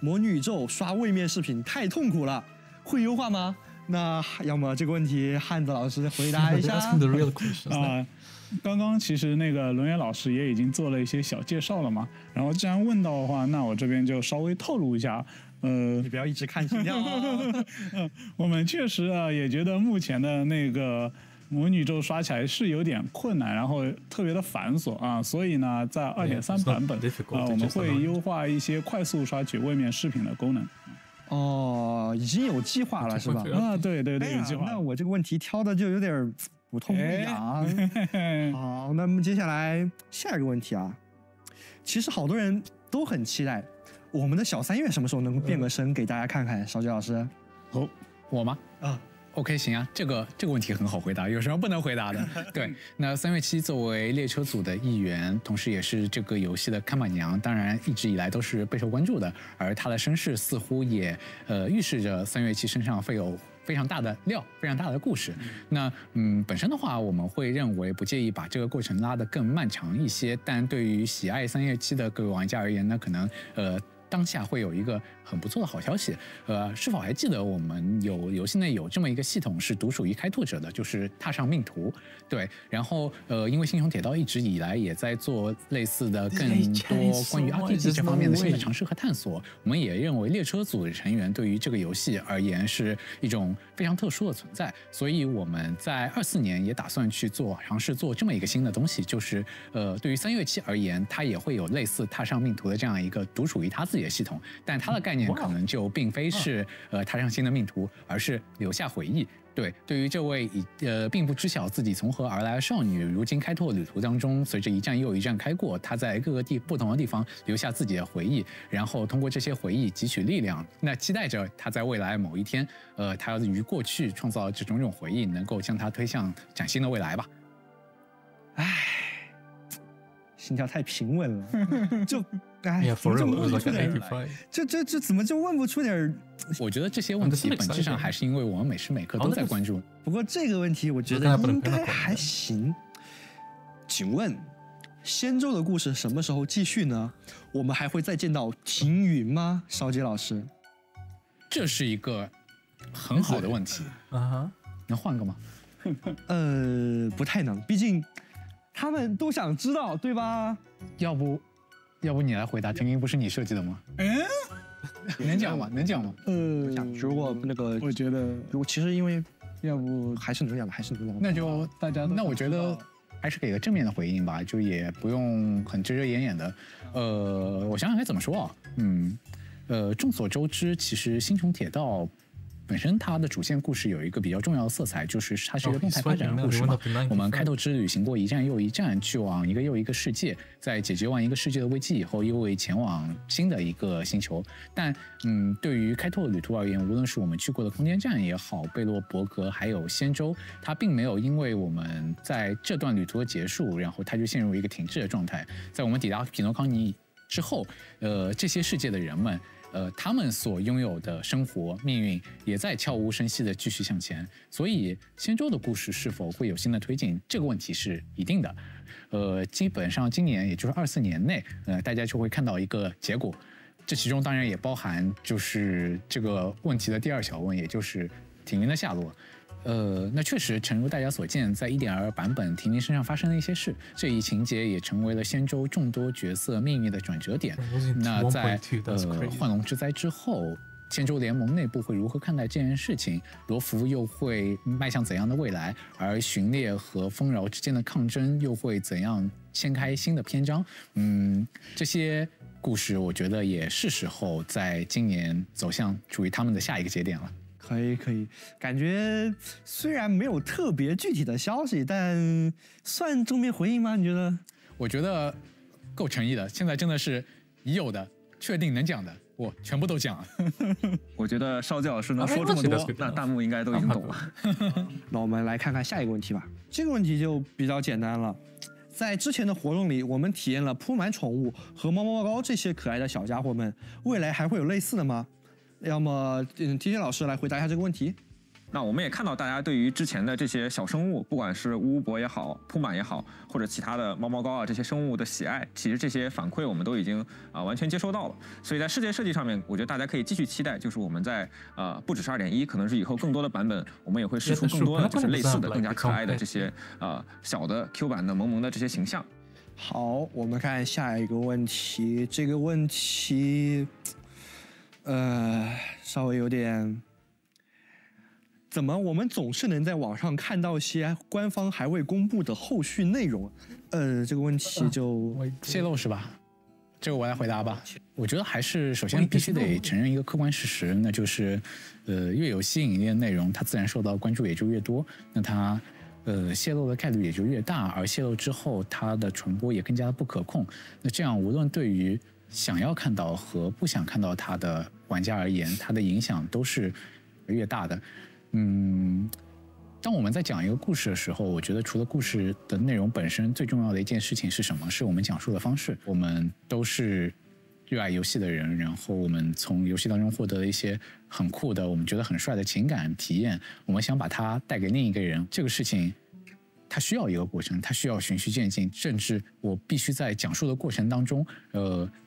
魔女宇宙刷位面视频太痛苦了，会优化吗？那要么这个问题汉子老师回答一下。刚刚其实那个轮源老师也已经做了一些小介绍了嘛，然后既然问到的话，那我这边就稍微透露一下。 你不要一直看心跳、哦。我们确实啊，也觉得目前的那个。 魔女宇宙刷起来是有点困难，然后特别的繁琐啊，所以呢，在2.3版本我们会优化一些快速刷取位面视频的功能。哦，已经有计划了是吧？啊，对对对，有计划。那我这个问题挑的就有点不痛不痒。好，那么接下来下一个问题啊，其实好多人都很期待我们的小三月什么时候能够变个身给大家看看，勺姐老师。哦，我吗？啊。 OK， 行啊，这个问题很好回答，有什么不能回答的？对，那3月7作为猎车组的一员，同时也是这个游戏的看板娘，当然一直以来都是备受关注的，而她的身世似乎也预示着3月7身上会有。 非常大的料，非常大的故事。那本身的话，我们会认为不介意把这个过程拉得更漫长一些。但对于喜爱3月7的各位玩家而言呢，可能当下会有一个很不错的好消息。是否还记得我们游戏内有这么一个系统是独属于开拓者的，就是踏上命途。对，然后因为星穹铁道一直以来也在做类似的更多关于 RPG 这方面的新的尝试和探索。我们也认为猎车组的成员对于这个游戏而言是一种。 非常特殊的存在，所以我们在24年也打算去尝试做这么一个新的东西，就是对于3月7而言，它也会有类似踏上命途的这样一个独属于它自己的系统，但它的概念可能就并非是踏上新的命途，而是留下回忆。 对，对于这位并不知晓自己从何而来的少女，如今开拓旅途当中，随着一站又一站开过，她在各个不同的地方留下自己的回忆，然后通过这些回忆汲取力量。那期待着她在未来某一天，她于过去创造这种回忆，能够将她推向崭新的未来吧。唉，心跳太平稳了，就。 哎，这怎么就问不出点？我觉得这些问题本质上还是因为我们每时每刻都在关注。不过这个问题我觉得应该还行。请问，仙舟的故事什么时候继续呢？我们还会再见到停云吗？勺姐老师，这是一个很好的问题啊！能换个吗？不太能，毕竟他们都想知道，对吧？要不？ 要不你来回答，停云不是你设计的吗？嗯，能讲吗？能讲吗？如果那个，我觉得，如果其实因为，要不还是能讲的，还是能讲的。那就大家，那我觉得还是给个正面的回应吧，就也不用很遮遮掩掩的。我想想该怎么说啊？众所周知，其实《星穹铁道》。 本身它的主线故事有一个比较重要的色彩，就是它是一个动态发展的故事嘛。我们开拓之旅行过一站又一站，去往一个又一个世界，在解决完一个世界的危机以后，又会前往新的一个星球。但对于开拓旅途而言，无论是我们去过的空间站也好，贝洛伯格还有仙舟，它并没有因为我们在这段旅途的结束，然后它就陷入一个停滞的状态。在我们抵达匹诺康尼之后，这些世界的人们。 他们所拥有的生活命运也在悄无声息地继续向前，所以仙舟的故事是否会有新的推进，这个问题是一定的。基本上今年也就是24年内，大家就会看到一个结果。这其中当然也包含就是这个问题的第2小问，也就是停云的下落。那确实，诚如大家所见，在 1.2 版本，婷婷身上发生了一些事，这一情节也成为了仙舟众多角色命运的转折点。那在幻龙之灾之后，仙舟联盟内部会如何看待这件事情？罗孚又会迈向怎样的未来？而寻猎和丰饶之间的抗争又会怎样掀开新的篇章？这些故事，我觉得也是时候在今年走向属于他们的下一个节点了。 可以，感觉虽然没有特别具体的消息，但算正面回应吗？你觉得？我觉得够诚意的。现在真的是已有的、确定能讲的，我全部都讲了。我觉得邵教授能说这么多，那弹幕应该都已经懂了。那我们来看看下一个问题吧。这个问题就比较简单了。 在之前的活动里，我们体验了铺满宠物和猫猫猫这些可爱的小家伙们，未来还会有类似的吗？要么，TJ 老师来回答一下这个问题。那我们也看到大家对于之前的这些小生物，不管是乌伯也好，铺满也好，或者其他的猫猫猫啊这些生物的喜爱，其实这些反馈我们都已经完全接收到了。所以在世界设计上面，我觉得大家可以继续期待，就是我们在不只是 2.1， 可能是以后更多的版本，我们也会试出更多的就是类似的、更加可爱的这些小的 Q 版的萌萌的这些形象。好，我们看下一个问题。这个问题。 稍微有点，怎么我们总是能在网上看到一些官方还未公布的后续内容？这个问题就泄露是吧？这个我来回答吧。我觉得还是首先必须得承认一个客观事实，那就是，越有吸引力的内容，它自然受到关注也就越多，那它。 泄露的概率也就越大，而泄露之后，它的传播也更加的不可控。那这样，无论对于想要看到和不想看到它的玩家而言，它的影响都是越大的。当我们在讲一个故事的时候，我觉得除了故事的内容本身，最重要的一件事情是什么？是我们讲述的方式。我们都是热爱游戏的人，然后我们从游戏当中获得了一些。 很酷的，我们觉得很帅的情感体验，我们想把它带给另一个人。这个事情，它需要一个过程，它需要循序渐进，甚至我必须在讲述的过程当中，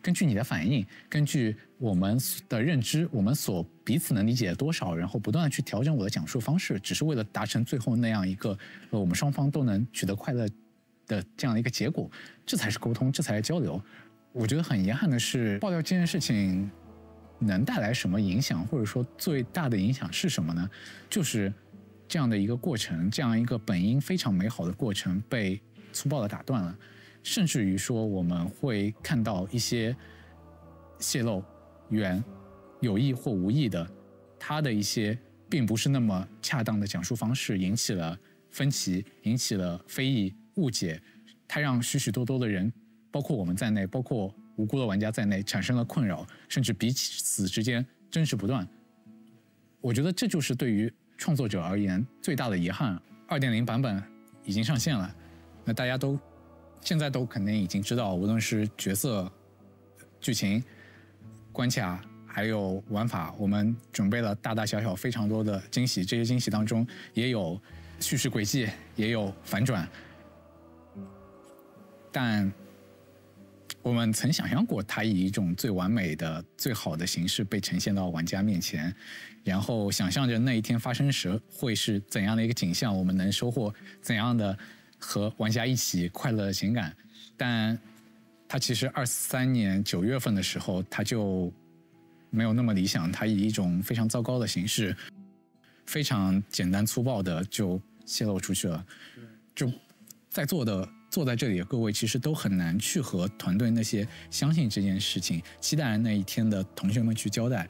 根据你的反应，根据我们的认知，我们所彼此能理解多少，然后不断的去调整我的讲述方式，只是为了达成最后那样一个，我们双方都能取得快乐的这样的一个结果。这才是沟通，这才是交流。我觉得很遗憾的是，爆料这件事情。 能带来什么影响，或者说最大的影响是什么呢？就是这样的一个过程，这样一个本应非常美好的过程被粗暴的打断了，甚至于说我们会看到一些泄露源有意或无意的，它的一些并不是那么恰当的讲述方式，引起了分歧，引起了非议、误解，它让许许多多的人，包括我们在内，包括。 无辜的玩家在内产生了困扰，甚至彼此之间争执不断。我觉得这就是对于创作者而言最大的遗憾。2.0 版本已经上线了，那大家都现在都肯定已经知道，无论是角色、剧情、关卡，还有玩法，我们准备了大大小小非常多的惊喜。这些惊喜当中也有叙事轨迹，也有反转，但。 我们曾想象过，它以一种最完美的、最好的形式被呈现到玩家面前，然后想象着那一天发生时会是怎样的一个景象，我们能收获怎样的和玩家一起快乐的情感。但它其实23年9月份的时候，它就没有那么理想，它以一种非常糟糕的形式，非常简单粗暴的就泄露出去了。就在座的。 坐在这里的各位其实都很难去和团队那些相信这件事情、期待那一天的同学们去交代，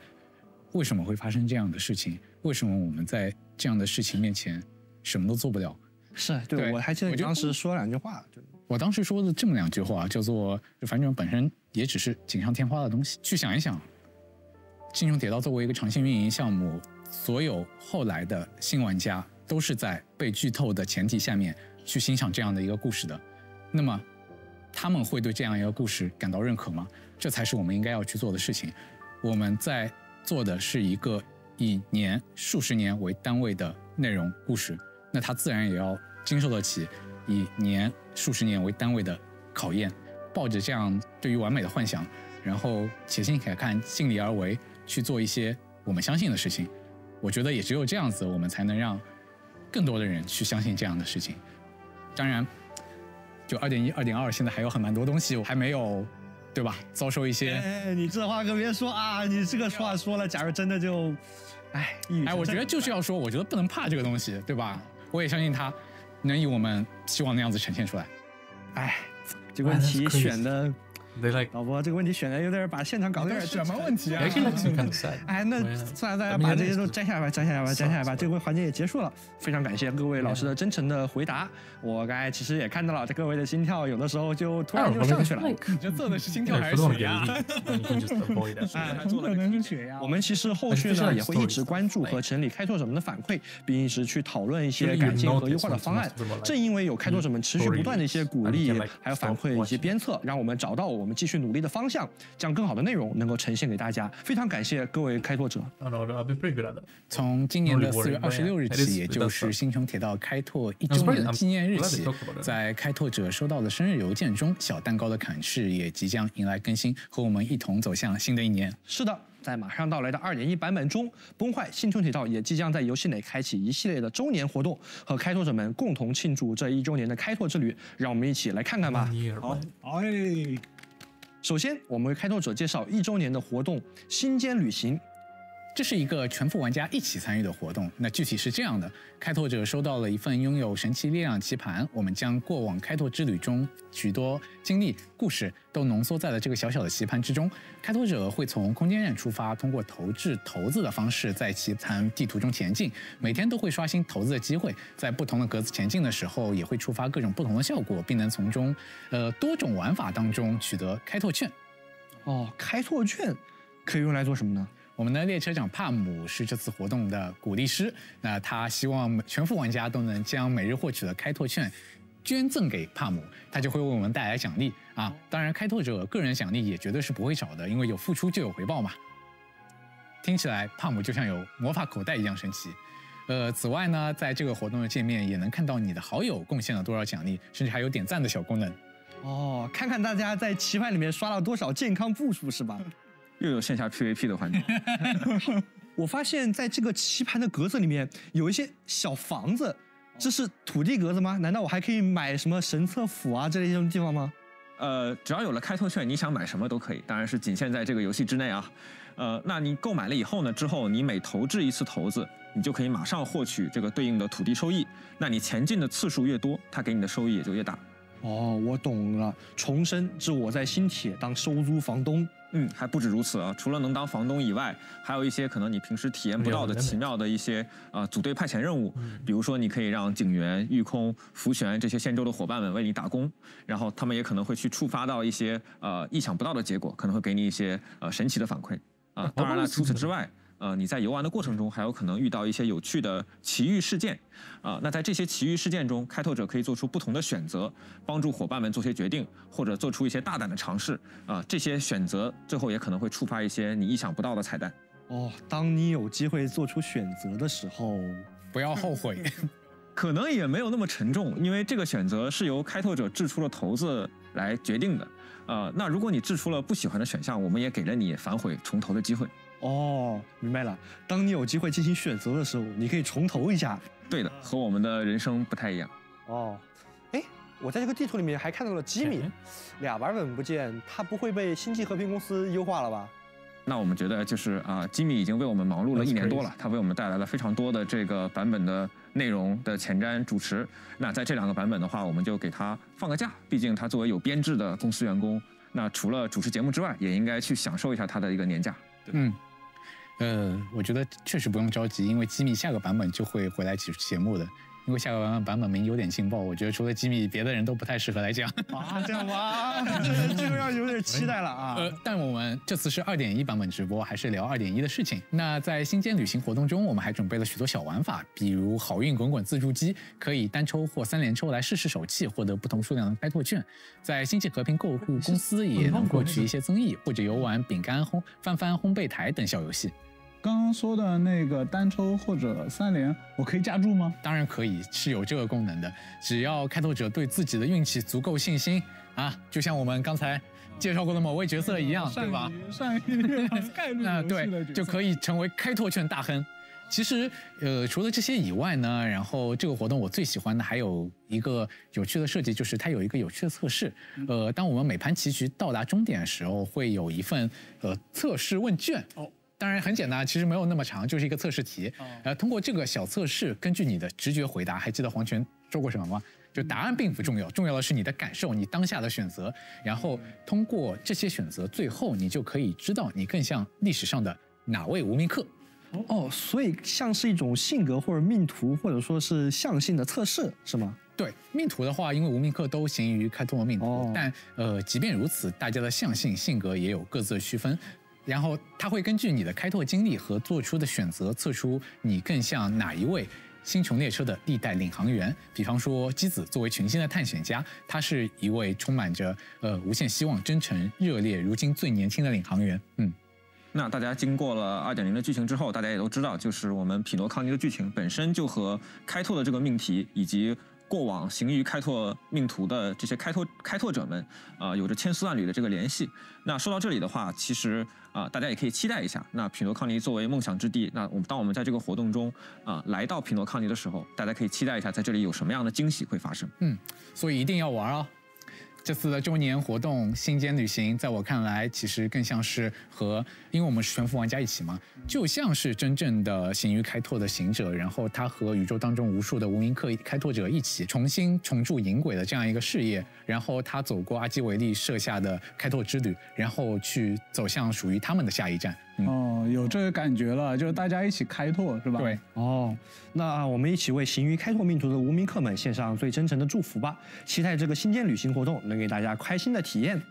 为什么会发生这样的事情？为什么我们在这样的事情面前什么都做不了？是对，我还记得你当时说两句话。我当时说的这么两句话，叫做“反正本身也只是锦上添花的东西”。去想一想，《英雄铁道》作为一个长期运营项目，所有后来的新玩家都是在被剧透的前提下面去欣赏这样的一个故事的。 那么，他们会对这样一个故事感到认可吗？这才是我们应该要去做的事情。我们在做的是一个以年、数十年为单位的内容故事，那它自然也要经受得起以年、数十年为单位的考验。抱着这样对于完美的幻想，然后且行且看，尽力而为，去做一些我们相信的事情。我觉得也只有这样子，我们才能让更多的人去相信这样的事情。当然，就2.1、2.2，现在还有很蛮多东西我还没有，对吧？遭受一些。哎，你这话可别说啊！你这个话说了，假如真的就，哎，我觉得就是要说，我觉得不能怕这个东西，对吧？我也相信它能以我们希望的样子呈现出来。哎，这个问题选的。老婆，这个问题选的有点把现场搞得有点什么问题啊？哎，那算了，大家把这些都摘下来吧，摘下来吧，摘下来吧。这个环节也结束了，非常感谢各位老师的真诚的回答。我刚才其实也看到了，各位的心跳有的时候就突然就上去了。你这做的是心跳还是血压？哎，做的可能是血压。我们其实后续呢也会一直关注和整理开拓者们的反馈，并一直去讨论一些改进和优化的方案。正因为有开拓者们持续不断的一些鼓励，还有反馈以及鞭策，让我们找到我们继续努力的方向，将更好的内容能够呈现给大家。非常感谢各位开拓者。从今年的4月26日起，也就是星穹铁道开拓1周年纪念日起，在开拓者收到的生日邮件中，小蛋糕的侃式也即将迎来更新，和我们一同走向新的一年。是的。在马上到来的2.1版本中，崩坏星穹铁道也即将在游戏内开启一系列的周年活动，和开拓者们共同庆祝这1周年的开拓之旅。让我们一起来看看吧。好，首先我们为开拓者介绍1周年的活动——心间旅行。这是一个全部玩家一起参与的活动。那具体是这样的：开拓者收到了一份拥有神奇力量棋盘，我们将过往开拓之旅中许多经历、故事都浓缩在了这个小小的棋盘之中。开拓者会从空间站出发，通过投掷骰子的方式在棋盘地图中前进。每天都会刷新骰子的机会，在不同的格子前进的时候，也会触发各种不同的效果，并能从中，多种玩法当中取得开拓券。哦，开拓券可以用来做什么呢？ 我们的列车长帕姆是这次活动的鼓励师，那他希望全服玩家都能将每日获取的开拓券捐赠给帕姆，他就会为我们带来奖励啊！当然，开拓者个人奖励也绝对是不会少的，因为有付出就有回报嘛。听起来帕姆就像有魔法口袋一样神奇。此外呢，在这个活动的界面也能看到你的好友贡献了多少奖励，甚至还有点赞的小功能。哦，看看大家在棋盘里面刷了多少健康步数是吧？又有线下 PVP 的环节。我发现在这个棋盘的格子里面有一些小房子，这是土地格子吗？难道我还可以买什么神策府啊这类地方吗？只要有了开拓券，你想买什么都可以，当然是仅限在这个游戏之内啊。那你购买了以后呢，之后你每投掷一次骰子，你就可以马上获取这个对应的土地收益。那你前进的次数越多，它给你的收益也就越大。哦，我懂了，重生之我在新铁当收租房东。 嗯，还不止如此啊！除了能当房东以外，还有一些可能你平时体验不到的奇妙的一些组队派遣任务，比如说你可以让警员、御空、福璇这些仙州的伙伴们为你打工，然后他们也可能会去触发到一些意想不到的结果，可能会给你一些神奇的反馈啊。当然了，除此之外，你在游玩的过程中还有可能遇到一些有趣的奇遇事件啊。那在这些奇遇事件中，开拓者可以做出不同的选择，帮助伙伴们做些决定，或者做出一些大胆的尝试啊。这些选择最后也可能会触发一些你意想不到的彩蛋。哦，当你有机会做出选择的时候，不要后悔。可能也没有那么沉重，因为这个选择是由开拓者掷出了骰子来决定的。那如果你掷出了不喜欢的选项，我们也给了你反悔重投的机会。 哦，明白了。当你有机会进行选择的时候，你可以重投一下。对的，和我们的人生不太一样。哦，哎，我在这个地图里面还看到了吉米，俩版本不见，他不会被星际和平公司优化了吧？那我们觉得就是吉米已经为我们忙碌了1年多了，他为我们带来了非常多的这个版本的内容的前瞻主持。那在这2个版本的话，我们就给他放个假，毕竟他作为有编制的公司员工，那除了主持节目之外，也应该去享受一下他的一个年假。嗯。 我觉得确实不用着急，因为吉米下个版本就会回来主持节目的。因为下个版本名有点劲爆，我觉得除了吉米，别的人都不太适合来讲。啊，这样吗？这个让有点期待了啊。但我们这次是2.1版本直播，还是聊2.1的事情。那在星间旅行活动中，我们还准备了许多小玩法，比如好运滚滚自助机，可以单抽或3连抽来试试手气，获得不同数量的开拓券。在星际和平购物公司也能获取一些增益，或者游玩饼干烘焙台等小游戏。 刚刚说的那个单抽或者3连，我可以加注吗？当然可以，是有这个功能的。只要开拓者对自己的运气足够信心啊，就像我们刚才介绍过的某位角色一样，对吧？善于概率游戏的角色，对，就可以成为开拓券大亨。其实除了这些以外呢，然后这个活动我最喜欢的还有一个有趣的设计，就是它有一个有趣的测试。当我们每盘棋局到达终点的时候，会有一份测试问卷。哦。 当然很简单，其实没有那么长，就是一个测试题。通过这个小测试，根据你的直觉回答，还记得黄泉说过什么吗？就答案并不重要，重要的是你的感受，你当下的选择。然后通过这些选择，最后你就可以知道你更像历史上的哪位无名客。哦，所以像是一种性格或者命途，或者说是象性的测试，是吗？ 对命途的话，因为无名客都行于开拓命途，但即便如此，大家的象性性格也有各自的区分。 然后他会根据你的开拓经历和做出的选择，测出你更像哪一位星穹列车的历代领航员。比方说，姬子作为群星的探险家，他是一位充满着无限希望、真诚、热烈，如今最年轻的领航员。嗯。 那大家经过了 2.0 的剧情之后，大家也都知道，就是我们匹诺康尼的剧情本身就和开拓的这个命题，以及过往行于开拓命途的这些开拓者们，有着千丝万缕的这个联系。那说到这里的话，其实大家也可以期待一下。那匹诺康尼作为梦想之地，那当我们在这个活动中来到匹诺康尼的时候，大家可以期待一下，在这里有什么样的惊喜会发生。嗯，所以一定要玩哦。 这次的周年活动星间旅行，在我看来，其实更像是和，因为我们是全服玩家一起嘛，就像是真正的行于开拓的行者，然后他和宇宙当中无数的无名客开拓者一起重新重铸银轨的这样一个事业，然后他走过阿基维利设下的开拓之旅，然后去走向属于他们的下一站。嗯、哦，有这个感觉了，就是大家一起开拓，是吧？对。哦，那我们一起为行于开拓命途的无名客们献上最真诚的祝福吧，期待这个星间旅行活动。 能给大家开心的体验。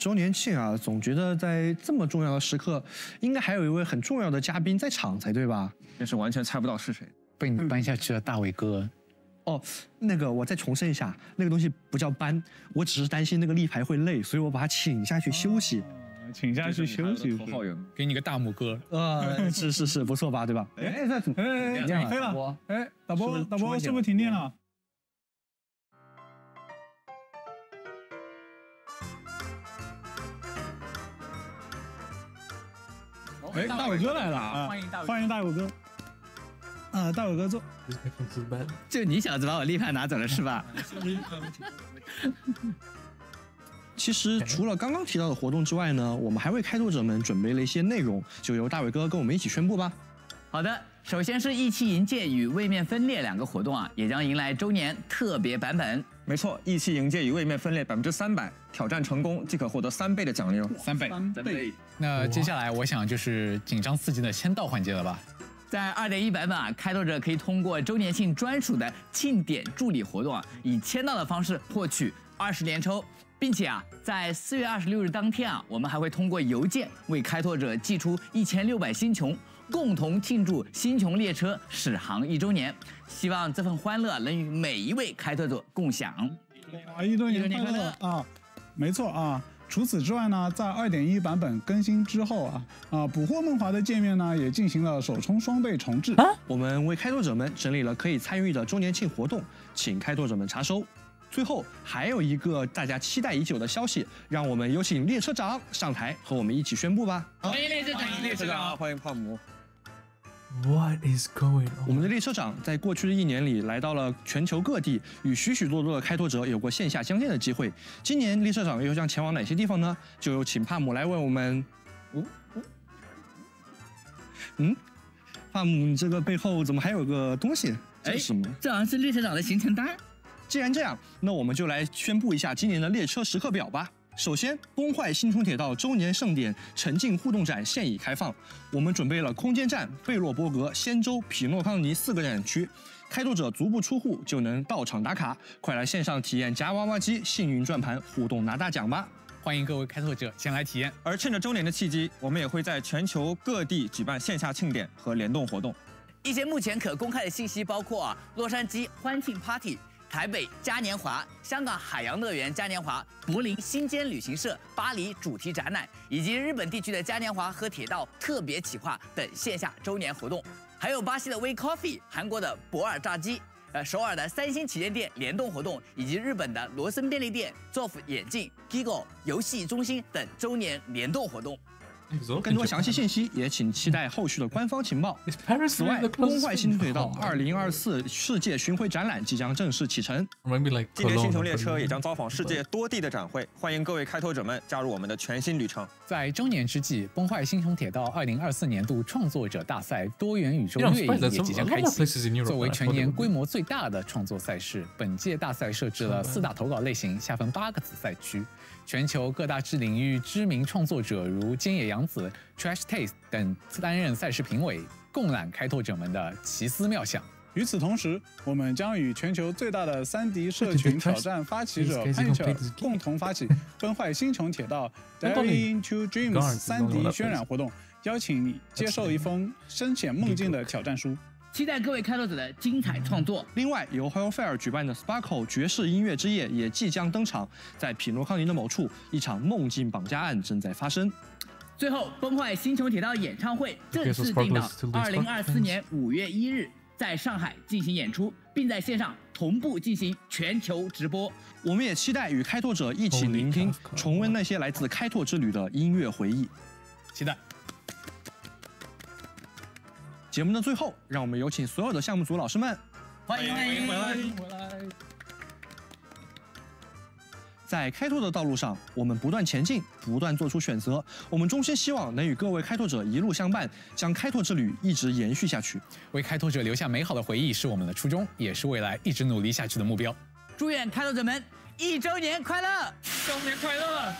周年庆啊，总觉得在这么重要的时刻，应该还有一位很重要的嘉宾在场才对吧？但是完全猜不到是谁，被你搬下去的大伟哥。哦，那个我再重申一下，那个东西不叫搬，我只是担心那个立牌会累，所以我把他请下去休息。请下去休息。头号人，给你个大拇哥。是是是，不错吧？对吧？哎，那怎么？哎，停电了。哎，导播是不是停电了？ 哎，大伟哥来了啊！欢迎大伟哥。啊，大伟哥坐。就你小子把我立牌拿走了是吧？其实除了刚刚提到的活动之外呢，我们还为开拓者们准备了一些内容，就由大伟哥跟我们一起宣布吧。好的，首先是一期营界与位面分裂两个活动啊，也将迎来周年特别版本。没错，一期营界与位面分裂300%。 挑战成功即可获得3倍的奖励哦，3倍。那接下来我想就是紧张刺激的签到环节了吧？在 2.1 版本啊，开拓者可以通过周年庆专属的庆典助理活动啊，以签到的方式获取20连抽，并且啊，在4月26日当天啊，我们还会通过邮件为开拓者寄出1600星穹，共同庆祝星穹列车始航1周年。希望这份欢乐能与每一位开拓者共享。啊，1周年快乐啊！ 没错啊，除此之外呢，在 2.1 版本更新之后啊，捕获梦华的界面呢也进行了首充双倍重置啊。我们为开拓者们整理了可以参与的周年庆活动，请开拓者们查收。最后还有一个大家期待已久的消息，让我们有请列车长上台和我们一起宣布吧。欢迎列车长，欢迎列车长，欢迎胖姆。 What is going on？ 我们的列车长在过去的1年里，来到了全球各地，与许多的开拓者有过线下相见的机会。今年列车长又将前往哪些地方呢？就有请帕姆来为我们。嗯，帕姆，你这个背后怎么还有个东西？这是什么？这好像是列车长的行程单。既然这样，那我们就来宣布一下今年的列车时刻表吧。 首先，崩坏星穹铁道周年盛典沉浸互动展现已开放。我们准备了空间站、贝洛伯格、仙州、匹诺康尼4个展区，开拓者足不出户就能到场打卡，快来线上体验夹娃娃机、幸运转盘互动拿大奖吧！欢迎各位开拓者前来体验。而趁着周年的契机，我们也会在全球各地举办线下庆典和联动活动。一些目前可公开的信息包括洛杉矶欢庆 Party。 台北嘉年华、香港海洋乐园嘉年华、柏林星间旅行社、巴黎主题展览，以及日本地区的嘉年华和铁道特别企划等线下周年活动，还有巴西的 We Coffee、韩国的博尔炸鸡、首尔的3星旗舰店联动活动，以及日本的罗森便利店、Zoff 眼镜、Gigo 游戏中心等周年联动活动。更多详细信息也请期待后续的官方情报。此外，崩坏星轨道2024世界巡回展览即将正式启程。今年星穹列车也将造访世界多地的展会，欢迎各位开拓者们加入我们的全新旅程。在周年之际，崩坏星穹铁道2024年度创作者大赛多元宇宙越野也即将开启。作为全年规模最大的创作赛事，本届大赛设置了4大投稿类型，下分8个子赛区。 全球各大领域知名创作者如菅野洋子、Trash Taste 等担任赛事评委，共览开拓者们的奇思妙想。与此同时，我们将与全球最大的3D 社群挑战发起者 Punch 共同发起“崩坏星穹铁道 Diving into Dreams” 3D 渲染活动，邀请你接受一封深潜梦境的挑战书。 期待各位开拓者的精彩创作。另外，由 Hellfire 举办的 Sparkle 爵士音乐之夜也即将登场。在匹诺康尼的某处，一场梦境绑架案正在发生。最后，崩坏星穹铁道演唱会正式定档2024年5月1日在上海进行演出，并在线上同步进行全球直播。我们也期待与开拓者一起聆听、重温那些来自开拓之旅的音乐回忆。期待。 节目的最后，让我们有请所有的项目组老师们，欢迎回来！在开拓的道路上，我们不断前进，不断做出选择。我们衷心希望能与各位开拓者一路相伴，将开拓之旅一直延续下去。为开拓者留下美好的回忆是我们的初衷，也是未来一直努力下去的目标。祝愿开拓者们1周年快乐！1周年快乐！ 1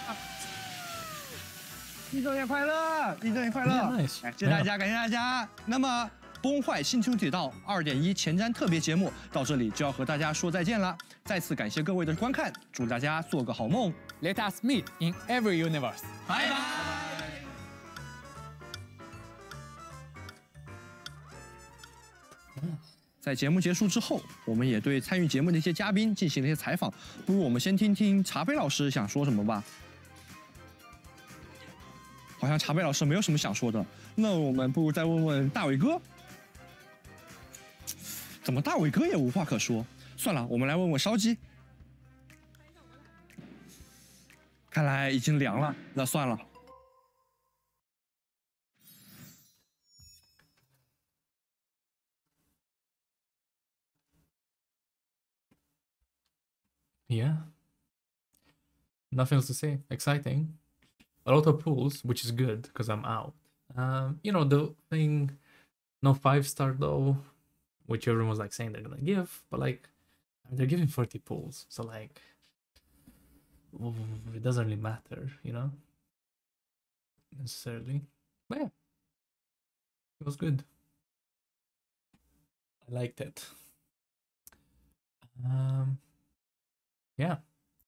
周年快乐！1周年快乐！谢谢大家，感谢大家。那么，崩坏星穹铁道 2.1 前瞻特别节目到这里就要和大家说再见了。再次感谢各位的观看，祝大家做个好梦。Let us meet in every universe。拜拜。在节目结束之后，我们也对参与节目的一些嘉宾进行了一些采访。不如我们先听听茶杯老师想说什么吧。 好像茶杯老师没有什么想说的，那我们不如再问问大伟哥。怎么大伟哥也无话可说？算了，我们来问问烧鸡。看来已经凉了，那算了。Yeah. Nothing else to say. Exciting. A lot of pools, which is good because I'm out. You know, the thing, no 5-star though, which everyone was like saying they're gonna give, but like they're giving 40 pools, so like it doesn't really matter, you know, necessarily. But yeah, it was good. I liked it. Yeah.